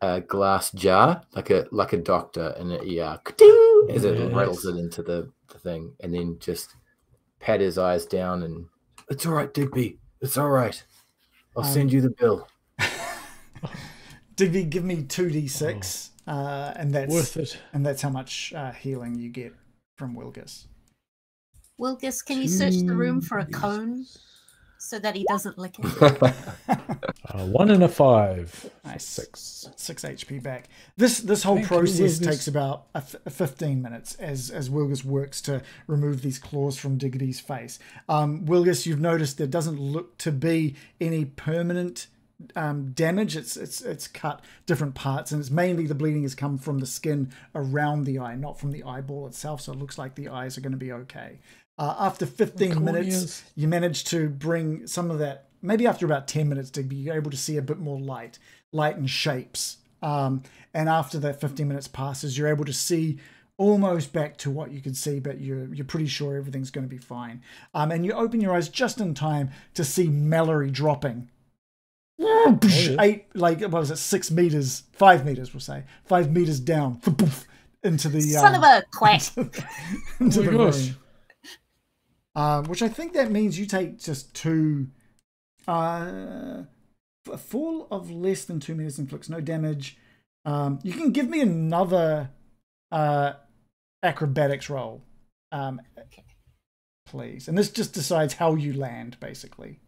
a glass jar, like a like a doctor in an E R, ka-ding, as it rattles it into the, the thing, and then just pat his eyes down and, it's all right, Digby. It's all right. I'll um, send you the bill. Digby, give me two d six, oh, uh, and that's worth it. And that's how much uh, healing you get from Wilgus. Wilgus, can you search the room for a cone so that he doesn't lick it? uh, one and a five. Nice. Six. Six H P back. This this whole Thank process you, takes about a f fifteen minutes as as Wilgus works to remove these claws from Digby's face. Um, Wilgus, you've noticed there doesn't look to be any permanent um, damage. It's it's it's cut different parts, and it's mainly the bleeding has come from the skin around the eye, not from the eyeball itself. So it looks like the eyes are going to be okay. Uh, after fifteen minutes, you manage to bring some of that. Maybe after about ten minutes, Digby, you're able to see a bit more light, light and shapes. Um, and after that fifteen minutes passes, you're able to see almost back to what you could see, but you're you're pretty sure everything's going to be fine. Um, and you open your eyes just in time to see Mallory dropping oh, eight, like what was it, six meters, five meters, we'll say, five meters down into the son um, of a quack. Into the room. Um, which I think that means you take just two, uh, a fall of less than two meters inflicts no damage. Um, you can give me another uh, acrobatics roll, um, please. And this just decides how you land, basically.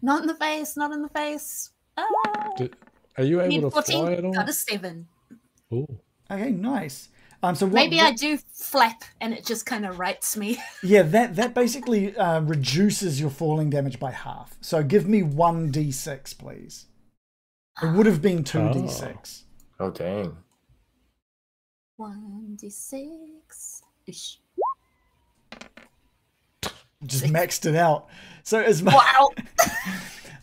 Not in the face, not in the face. Ah. Do, are you able to fly at all? Got a seven. Ooh. Okay, nice. Um, so what, Maybe I do flap and it just kind of rights me. Yeah, that, that basically uh, reduces your falling damage by half. So give me one d six, please. It would have been two d six. Oh. Oh, dang. one d six-ish. Just Six. maxed it out. So as much... Wow!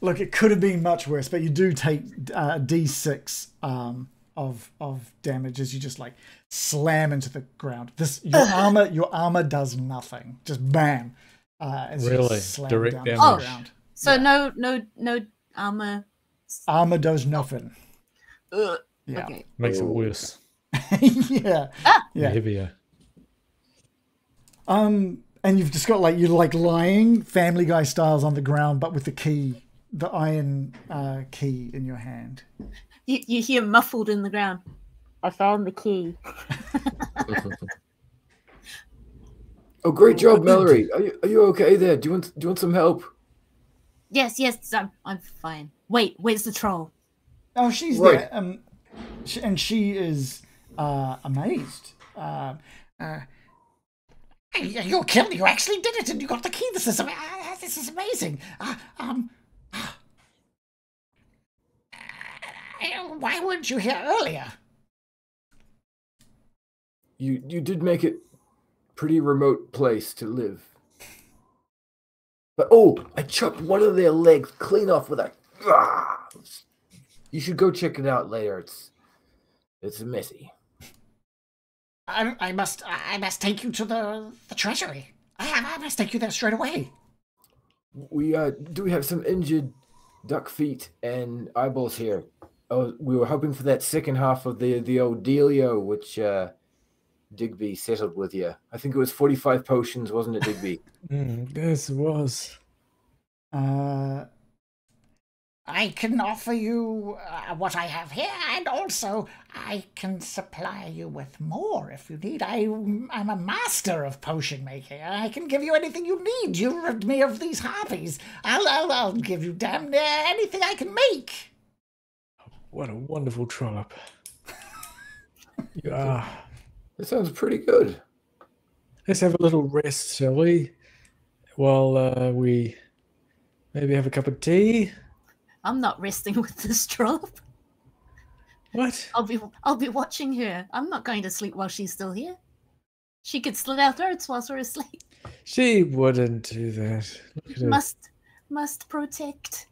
Look, it could have been much worse, but you do take uh, d six... Um, Of, of damage as you just like slam into the ground. This your armor your armor does nothing. Just bam. Uh, as really you slam direct down damage. The oh, ground. So yeah. no no no armor. Armor does nothing. Ugh. Yeah, okay. Makes it worse. Yeah, ah! Yeah, heavier. Um, and you've just got like you're like lying Family Guy styles on the ground, but with the key, the iron uh, key in your hand. You, you hear muffled in the ground, I found the key. Oh, great job, Mallory. Are you, are you okay there? Do you want, do you want some help? Yes, yes, I'm, I'm fine. Wait, where's the troll? Oh, she's right there. Um, she, and she is uh, amazed. Uh, uh, you're killing. You actually did it, and you got the key. This is, uh, this is amazing. Uh, um. Why weren't you here earlier? You you did make it pretty remote place to live. But oh, I chopped one of their legs clean off with a. Ah! You should go check it out later. It's it's messy. I I must I must take you to the the treasury. I I must take you there straight away. We uh do we have some injured duck feet and eyeballs here. Oh, we were hoping for that second half of the the old dealio, which uh, Digby settled with you. I think it was forty-five potions, wasn't it, Digby? Mm, yes, it was. Uh, I can offer you uh, what I have here, and also I can supply you with more if you need. I, I'm a master of potion making. I can give you anything you need. You rid me of these harpies. I'll, I'll, I'll give you damn near anything I can make. What a wonderful trollop. Yeah. That sounds pretty good. Let's have a little rest, shall we? While uh, we maybe have a cup of tea. I'm not resting with this trollop. What? I'll be I'll be watching her. I'm not going to sleep while she's still here. She could slit our throats whilst we're asleep. She wouldn't do that. Look at must her. Must protect.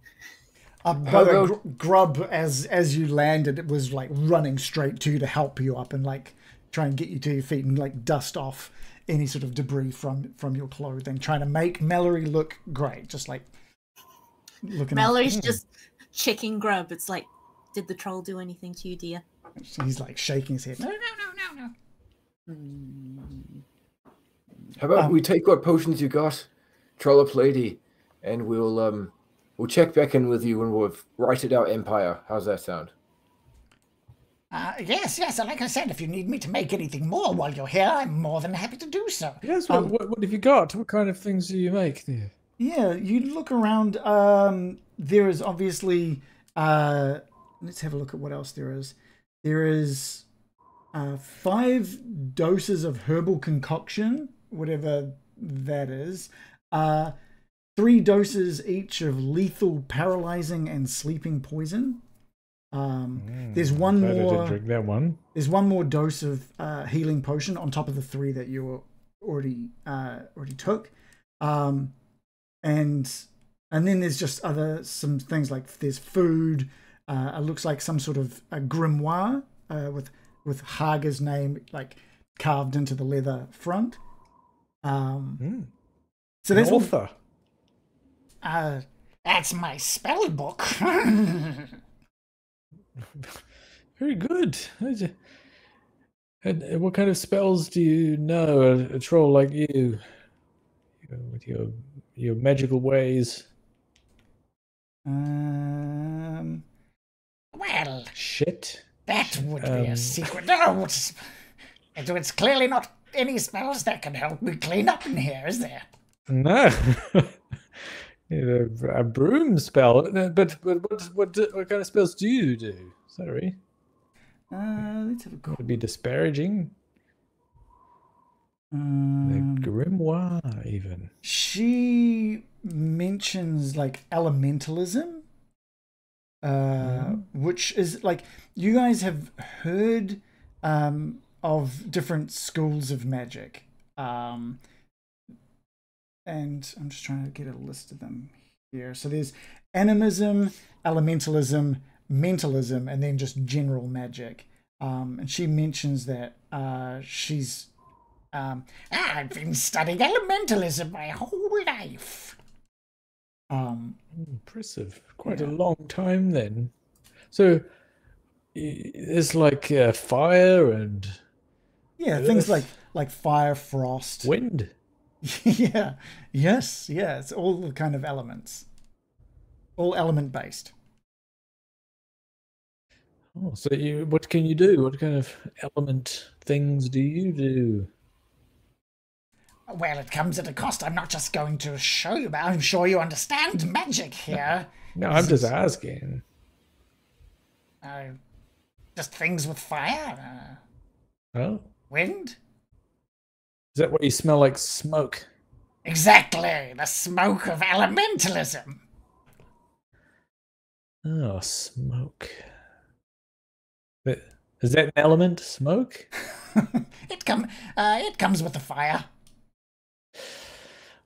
Uh, Grub, as as you landed, it was like running straight to you to help you up and like try and get you to your feet and like dust off any sort of debris from from your clothing, trying to make Mallory look great. Just like looking. Mallory's up. Just checking Grub. It's like, Did the troll do anything to you, dear? He's like shaking his head. No, no, no, no, no. Mm. How about um, we take what potions you got, troll up lady, and we'll um we'll check back in with you when we've righted out empire. How's that sound? Uh, yes, yes. And like I said, if you need me to make anything more while you're here, I'm more than happy to do so. Yes. Well, um, what, what have you got? What kind of things do you make there? Yeah, you look around. Um, there is obviously. Uh, let's have a look at what else there is. There is uh, five doses of herbal concoction, whatever that is. Uh, three doses each of lethal, paralyzing, and sleeping poison. Um, mm, there's one I more. I didn't drink that one. There's one more dose of uh, healing potion on top of the three that you already uh, already took, um, and and then there's just other some things like there's food. Uh, it looks like some sort of a grimoire uh, with with Harga's name like carved into the leather front. Um, mm. So there's author. One, uh, that's my spell book. Very good. And what kind of spells do you know? A, a troll like you, with your your magical ways. Um. Well, shit. That would um, be a secret. No, it's, it's clearly not any spells that can help me clean up in here, is there? No. You know, a broom spell, but but what what what kind of spells do you do? Sorry, uh, let's have a go. That would be disparaging. Um, the grimoire, even. She mentions like elementalism, uh, mm. which is like you guys have heard um, of different schools of magic. Um, And I'm just trying to get a list of them here. So there's animism, elementalism, mentalism, and then just general magic. Um, and she mentions that uh, she's... Um, I've been studying elementalism my whole life. Um, Impressive. Quite yeah. a long time then. So it's like uh, fire and... Yeah, earth. Things like, like fire, frost. Wind. Yeah. Yes. Yeah. It's all the kind of elements, all element based. Oh, so you, what can you do? What kind of element things do you do? Well, it comes at a cost. I'm not just going to show you, but I'm sure you understand magic here. No, no I'm just asking. Uh, just things with fire. Uh, oh. Wind. Is that why you smell like smoke? Exactly, the smoke of elementalism. Oh, smoke. Is that an element, smoke? it come, uh, it comes with the fire.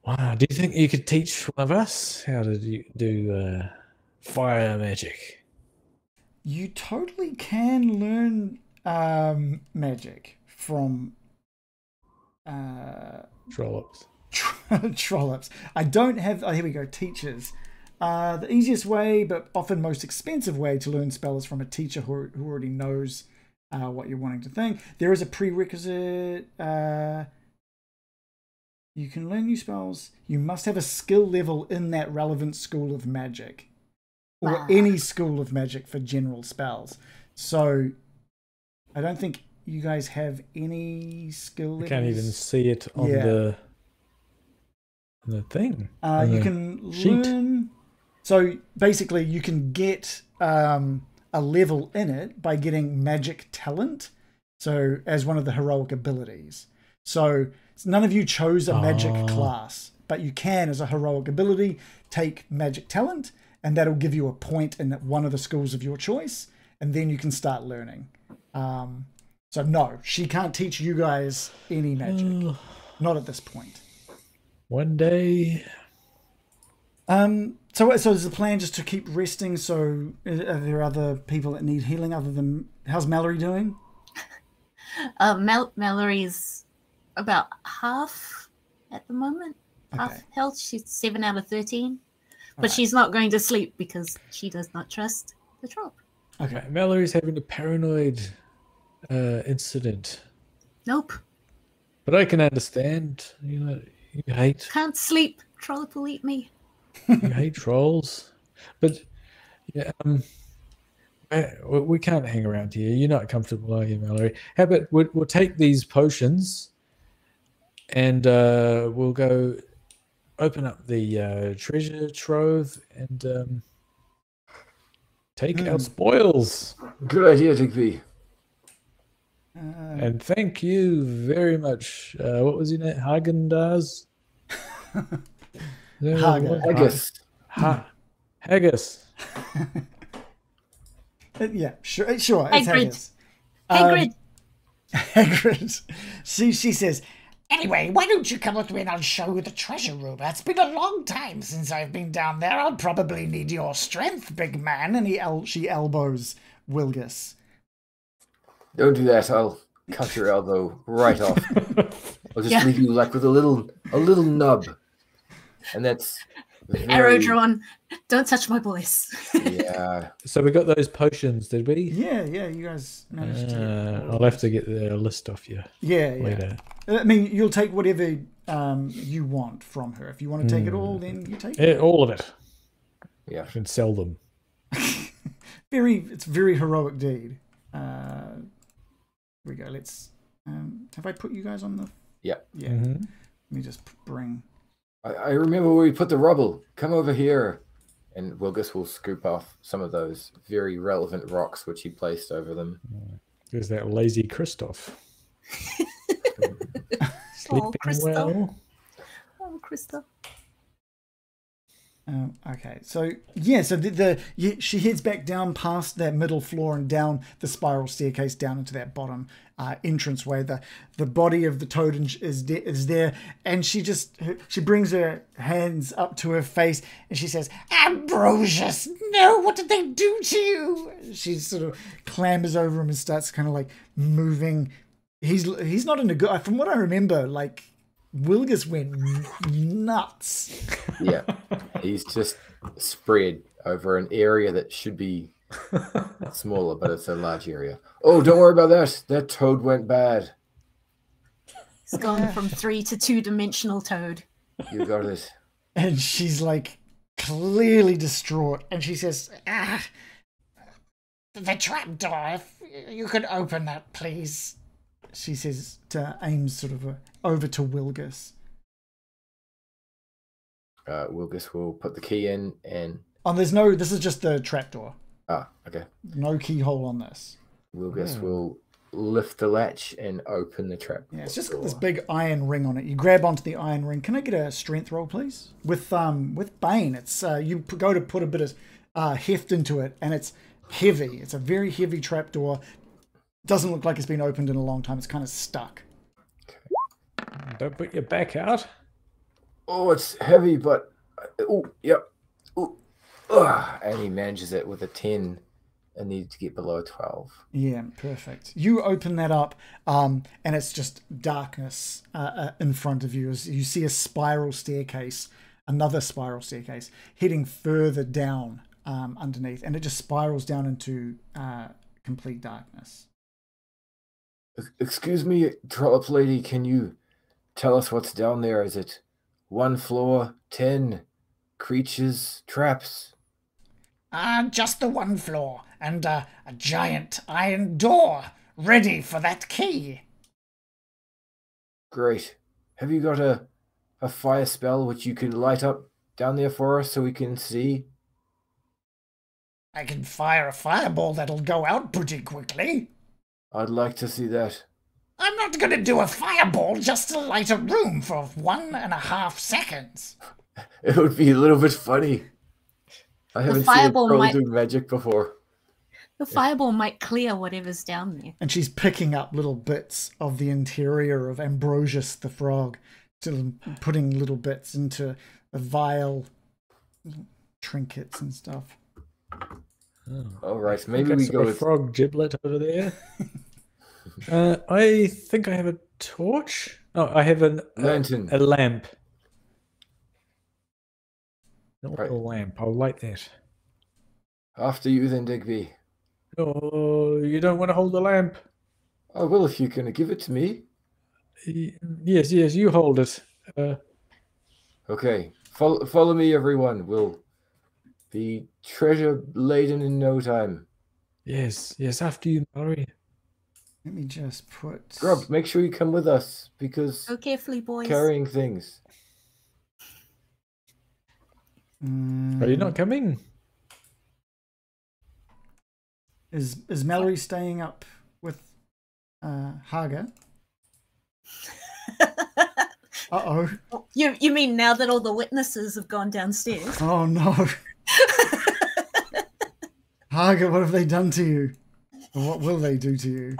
Wow, do you think you could teach one of us how to do, do uh, fire magic? You totally can learn um, magic from... Uh, trollops. Trollops. I don't have. Oh, here we go. Teachers. Uh, the easiest way, but often most expensive way to learn spells from a teacher who who already knows uh, what you're wanting to think. There is a prerequisite. Uh, you can learn new spells. You must have a skill level in that relevant school of magic, or ah. any school of magic for general spells. So, I don't think. You guys have any skill levels? I can't even see it on yeah. the on the thing. Uh, you the can sheet. learn. So basically, you can get um, a level in it by getting magic talent. So as one of the heroic abilities. So none of you chose a magic oh. class, but you can, as a heroic ability, take magic talent, and that'll give you a point in one of the schools of your choice, and then you can start learning. Um, So no, she can't teach you guys any magic. Uh, Not at this point. One day. Um. So so is the plan just to keep resting? So are there other people that need healing other than... How's Mallory doing? uh, Mal Mallory's about half at the moment. Okay. Half health. She's seven out of thirteen. But right. she's not going to sleep because she does not trust the troll. Okay, Mallory's having a paranoid uh, incident. Nope. But I can understand. You know, you hate. Can't sleep. Troll will eat me. You hate trolls, but yeah, um, we can't hang around here. You're not comfortable, are you, Mallory? How about we'll, we'll take these potions, and uh, we'll go open up the uh, treasure trove and um, take mm. our spoils. Good idea, Digby. Uh, and thank you very much. Uh, what was your name? Hagendaz? Harga. Haggis. Ha Haggis. Yeah, sure. Sure. It's Haggis. Hagrid. Um, Hagrid. So she says, anyway, why don't you come with me and I'll show you the treasure room? It's been a long time since I've been down there. I'll probably need your strength, big man. And he el she elbows Wilgus. Don't do that. I'll cut your elbow right off. I'll just yeah. leave you like with a little, a little nub. And that's very... arrow drawn. Don't touch my voice. Yeah. So we got those potions, did we? Yeah, yeah. You guys managed uh, to. I'll have to get the list off you. Yeah, later. Yeah. I mean, you'll take whatever um, you want from her. If you want to take mm. it all, then you take it. Yeah, all of it. Yeah. And sell them. Very. It's very heroic deed. Uh, here we go. Let's. Um, have I put you guys on the? Yeah. Yeah. Mm-hmm. Let me just bring. I remember where we put the rubble. Come over here. And Wilgus will scoop off some of those very relevant rocks which he placed over them. There's that lazy Kristoff. Sleeping well. Oh, Kristoff. Um, okay, so, yeah, so the, the you, she heads back down past that middle floor and down the spiral staircase down into that bottom uh, entranceway. The the body of the toad is, de is there, and she just, she brings her hands up to her face, and she says, Ambrosius, no, what did they do to you? She sort of clambers over him and starts kind of, like, moving. He's, he's not in a good, from what I remember, like, Wilgus went nuts. Yeah, he's just spread over an area that should be smaller, but it's a large area. Oh, don't worry about that. That toad went bad. He's gone from three to two-dimensional toad. You got it. And she's like clearly distraught, and she says, ah, the trapdoor, if you could open that, please. She says to Ames, sort of over to Wilgus. Uh, Wilgus will put the key in and... Oh, there's no... This is just the trapdoor. Ah, okay. No keyhole on this. Wilgus yeah. will lift the latch and open the trap. Yeah, it's just got this big iron ring on it. You grab onto the iron ring. Can I get a strength roll, please? With um with Bane, it's uh, you go to put a bit of uh, heft into it, and it's heavy. It's a very heavy trapdoor. Doesn't look like it's been opened in a long time. It's kind of stuck. Okay. Don't put your back out. Oh, it's heavy, but... Oh, yep. Ooh. Ugh. And he manages it with a ten and needs to get below twelve. Yeah, perfect. You open that up, um, and it's just darkness uh, uh, in front of you. You see a spiral staircase, another spiral staircase, heading further down um, underneath, and it just spirals down into uh, complete darkness. Excuse me, Trollop Lady, can you tell us what's down there? Is it one floor, ten, creatures, traps? Ah, uh, just the one floor, and uh, a giant iron door ready for that key. Great. Have you got a, a fire spell which you can light up down there for us so we can see? I can fire a fireball that'll go out pretty quickly. I'd like to see that. I'm not going to do a fireball just to light a room for one and a half seconds. It would be a little bit funny. I haven't seen a troll do magic before. The fireball might clear whatever's down there. And she's picking up little bits of the interior of Ambrosius the frog, to putting little bits into a vial, trinkets and stuff. Oh. All right, maybe we go with frog giblet over there. uh, I think I have a torch. Oh, I have an lantern, a, a lamp. Not right. a lamp. I'll light that. After you, then, Digby. Oh, you don't want to hold the lamp? I will if you're going to give it to me. Yes, yes, you hold it. Uh, okay, follow, follow me, everyone. We'll be treasure-laden in no time. Yes, yes, after you, Mallory. Let me just put... Grub, make sure you come with us, because... Go carefully, boys. Carrying things. Mm. Are you not coming? Is is Mallory staying up with uh, Harga? Uh-oh. You, you mean now that all the witnesses have gone downstairs? Oh, no. Harga, what have they done to you? Or what will they do to you?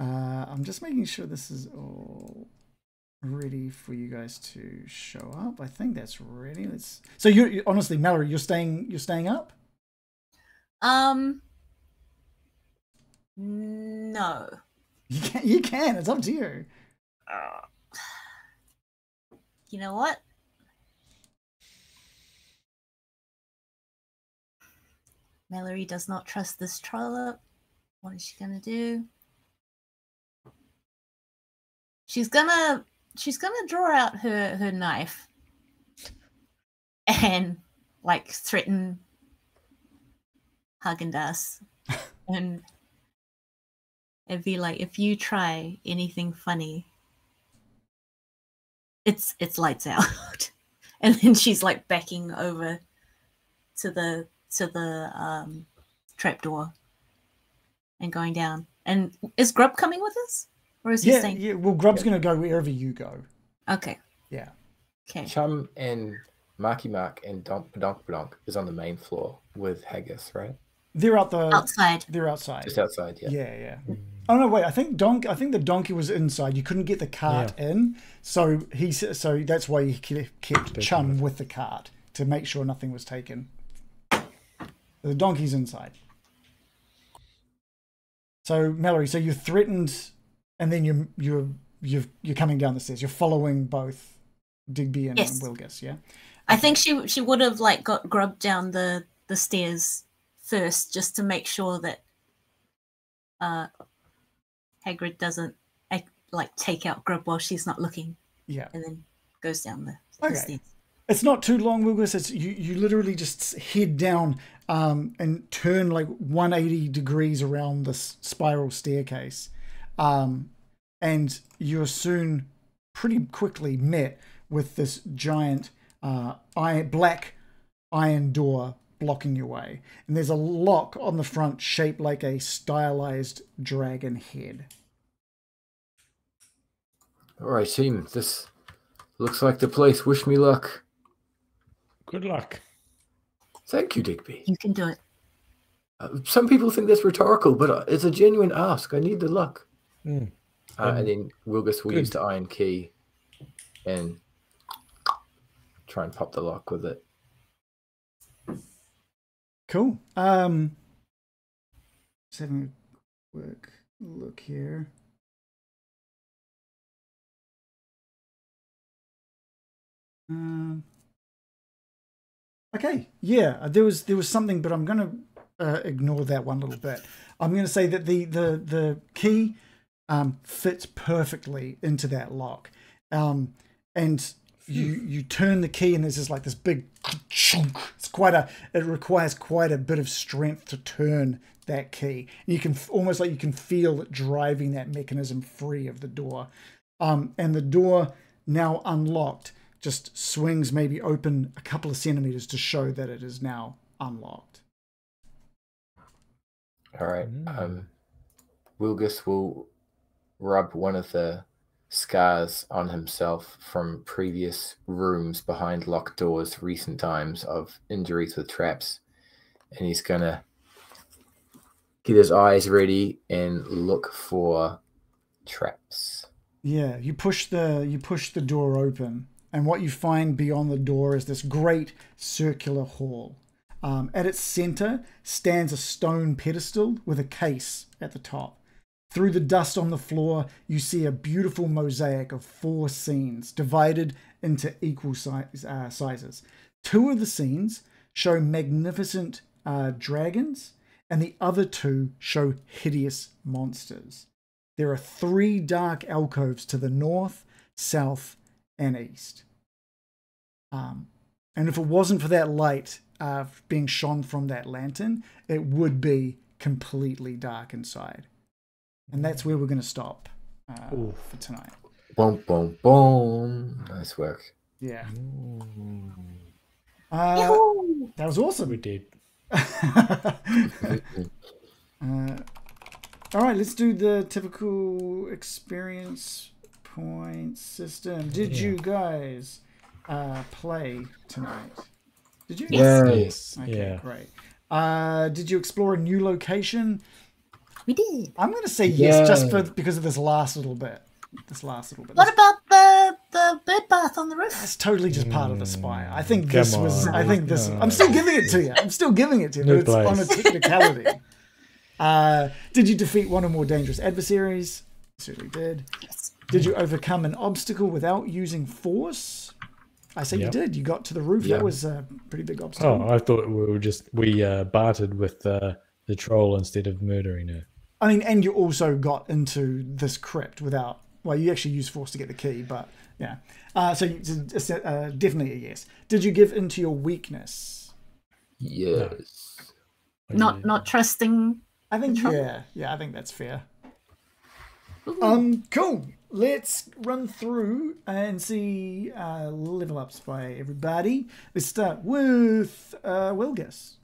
Uh, I'm just making sure this is all ready for you guys to show up. I think that's ready. Let's. So you, you honestly, Mallory, you're staying. You're staying up. Um. No. You can. You can. It's up to you. Uh, you know what? Mallory does not trust this trollop. What is she gonna do? She's gonna she's gonna draw out her, her knife and like threaten Haagen-Dazs and and be like, if you try anything funny, it's it's lights out. And then she's like backing over to the to the um trapdoor and going down. And is Grub coming with us? Or is he yeah, saying... yeah, well, Grub's yeah. going to go wherever you go. Okay. Yeah. Okay. Chum and Marky Mark and Donk Donk Donk is on the main floor with Haggis, right? They're out the... Outside. They're outside. Just outside, yeah. Yeah, yeah. Oh, no, wait. I think Donk... I think the donkey was inside. You couldn't get the cart yeah. in. So he. So that's why he kept Chum with the cart, to make sure nothing was taken. The donkey's inside. So, Mallory, so you threatened... And then you're you're you're you're coming down the stairs. You're following both Digby and, yes. and Wilgus, yeah. I think she she would have like got Grub down the the stairs first, just to make sure that uh, Hagrid doesn't act, like take out Grub while she's not looking. Yeah, and then goes down the, the okay. stairs. It's not too long, Wilgus. It's you you literally just head down um, and turn like one hundred eighty degrees around this spiral staircase. Um, and you're soon pretty quickly met with this giant uh, iron, black iron door blocking your way. And there's a lock on the front shaped like a stylized dragon head. All right, team. This looks like the place. Wish me luck. Good luck. Thank you, Digby. You can do it. Uh, some people think that's rhetorical, but it's a genuine ask. I need the luck. Mm. Uh, um, and then Wilgus will use the iron key and try and pop the lock with it. Cool. Um, just having a quick look here. Um, okay. Yeah, there was there was something, but I'm gonna uh, ignore that one little bit. I'm gonna say that the the the key. Um, fits perfectly into that lock, um, and you you turn the key and there's just like this big chunk. It's quite a it requires quite a bit of strength to turn that key. And you can almost like you can feel it driving that mechanism free of the door, um, and the door, now unlocked, just swings maybe open a couple of centimeters to show that it is now unlocked. All right, um, Wilgus will rub one of the scars on himself from previous rooms behind locked doors, recent times of injuries with traps. And he's going to get his eyes ready and look for traps. Yeah, you push the you push the door open, and what you find beyond the door is this great circular hall. Um, at its center stands a stone pedestal with a case at the top. Through the dust on the floor, you see a beautiful mosaic of four scenes divided into equal size, uh, sizes. Two of the scenes show magnificent uh, dragons and the other two show hideous monsters. There are three dark alcoves to the north, south, and east. Um, and if it wasn't for that light uh, being shone from that lantern, it would be completely dark inside. And that's where we're going to stop uh, for tonight. Boom, boom, boom. Nice work. Yeah. Uh, that was awesome. We did. uh, all right, let's do the typical experience point system. Did yeah. you guys uh, play tonight? Did you? Yes. yes. Okay, yeah. great. Uh, did you explore a new location? We did. I'm going to say yes yeah. just for, because of this last little bit. This last little bit. What about the the bird bath on the roof? That's totally just part of the spire. I think this Come was. On. I think this. No. I'm still giving it to you. I'm still giving it to you. But it's on a technicality. uh, did you defeat one or more dangerous adversaries? Certainly did. Yes. Did you overcome an obstacle without using force? I say yep. you did. You got to the roof. Yep. That was a pretty big obstacle. Oh, I thought we were just we uh, bartered with uh, the troll instead of murdering her. I mean, and you also got into this crypt without. Well, you actually use force to get the key, but yeah. Uh, so you, uh, definitely a yes. Did you give into your weakness? Yes. No. Not not trusting. I think yeah, yeah. I think that's fair. Ooh. Um, cool. Let's run through and see uh, level ups by everybody. Let's start with uh, Wilgus.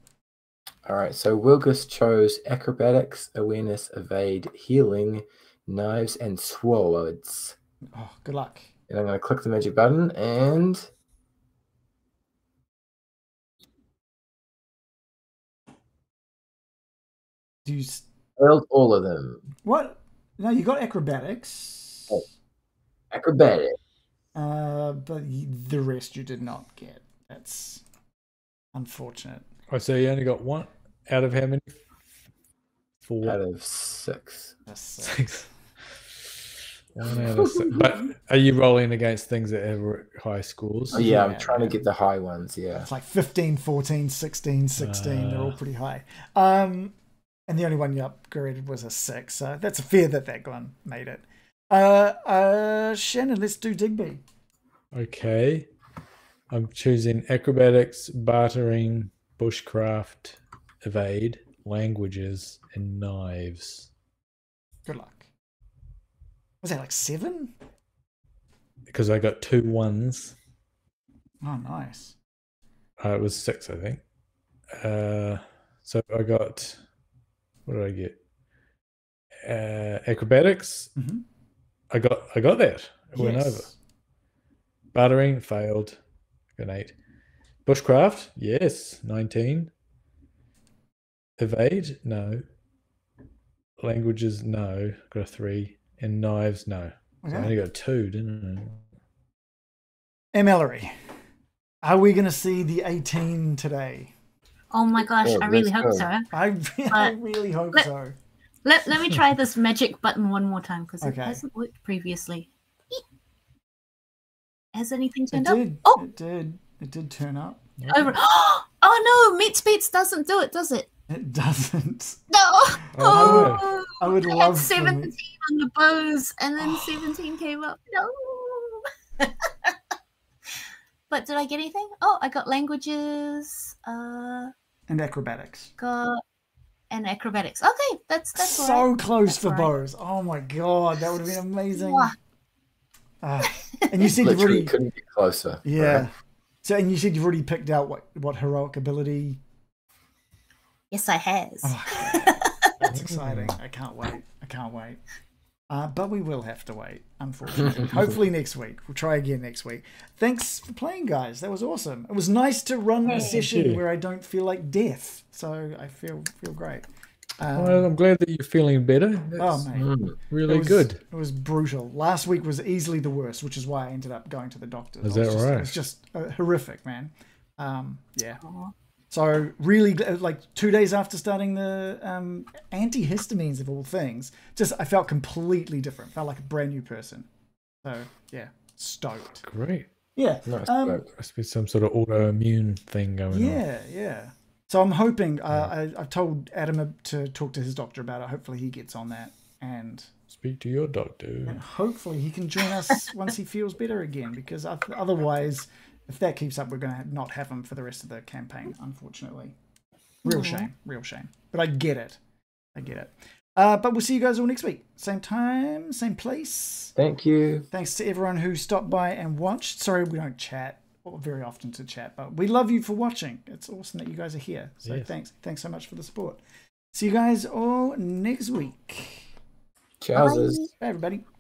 All right. So Wilgus chose acrobatics, awareness, evade, healing, knives, and swords. Oh, good luck. And I'm going to click the magic button and... Do you... Failed all of them. What? No, you got acrobatics. Oh. Acrobatic. Uh, but the rest you did not get. That's unfortunate. Oh, so you only got one out of how many? Four. Out of six. That's six. But are you rolling against things that have high scores? Oh, yeah, yeah, I'm trying yeah. to get the high ones, yeah. It's like fifteen, fourteen, sixteen, sixteen. Uh, they're all pretty high. Um, and the only one you upgraded was a six, so that's fair that that one made it. Uh, uh, Shannon, let's do Digby. Okay. I'm choosing acrobatics, bartering, bushcraft, evade, languages, and knives. Good luck. Was that like seven? Because I got two ones. Oh, nice. Uh, it was six, I think. Uh, so I got, what did I get? Uh, acrobatics. Mm-hmm. I got, I got that. It yes. went over. Bartering failed. I got an eight. Bushcraft, yes, nineteen. Evade, no. Languages, no. Got a three. And knives, no. Okay. So I only got two, didn't I? And Mallory, are we going to see the eighteen today? Oh my gosh, oh, I really hope go. so. I, I really hope let, so. Let, let me try this magic button one more time because okay. it hasn't worked previously. Has anything turned it up? Did. Oh, it did. It did turn up. Yeah. Over. Oh no, Meat Speeds doesn't do it, does it? It doesn't. No. Oh, I would, I would I love. Had seventeen on the bows, and then seventeen came up. No. But did I get anything? Oh, I got languages. Uh. And acrobatics. Got. And acrobatics. Okay, that's that's so right. close that's for right. bows. Oh my god, that would have been amazing. Uh, and you said you really couldn't get closer. Yeah. Right? So, and you said you've already picked out what what heroic ability. Yes, I has. Oh, that's exciting. I can't wait. I can't wait. Uh, but we will have to wait, unfortunately. Hopefully next week. We'll try again next week. Thanks for playing, guys. That was awesome. It was nice to run a session where I don't feel like death. So I feel feel great. Um, well, I'm glad that you're feeling better. That's oh, mate. really it was, good. It was brutal. Last week was easily the worst, which is why I ended up going to the doctor. Is that right? It's just uh, horrific, man. Um, yeah. Aww. So really, like two days after starting the um, antihistamines of all things, just I felt completely different. Felt like a brand new person. So yeah, stoked. Great. Yeah. Nice. Um, there must be some sort of autoimmune thing going yeah, on. Yeah, yeah. So I'm hoping, uh, yeah. I, I've told Adam to talk to his doctor about it. Hopefully he gets on that and... Speak to your doctor. And hopefully he can join us once he feels better again, because otherwise, if that keeps up, we're going to not have him for the rest of the campaign, unfortunately. Real mm-hmm. shame, real shame. But I get it. I get it. Uh, but we'll see you guys all next week. Same time, same place. Thank you. Thanks to everyone who stopped by and watched. Sorry we don't chat very often to chat, but we love you for watching. It's awesome that you guys are here. So yes. thanks. Thanks so much for the support. See you guys all next week. Ciao. Bye, everybody.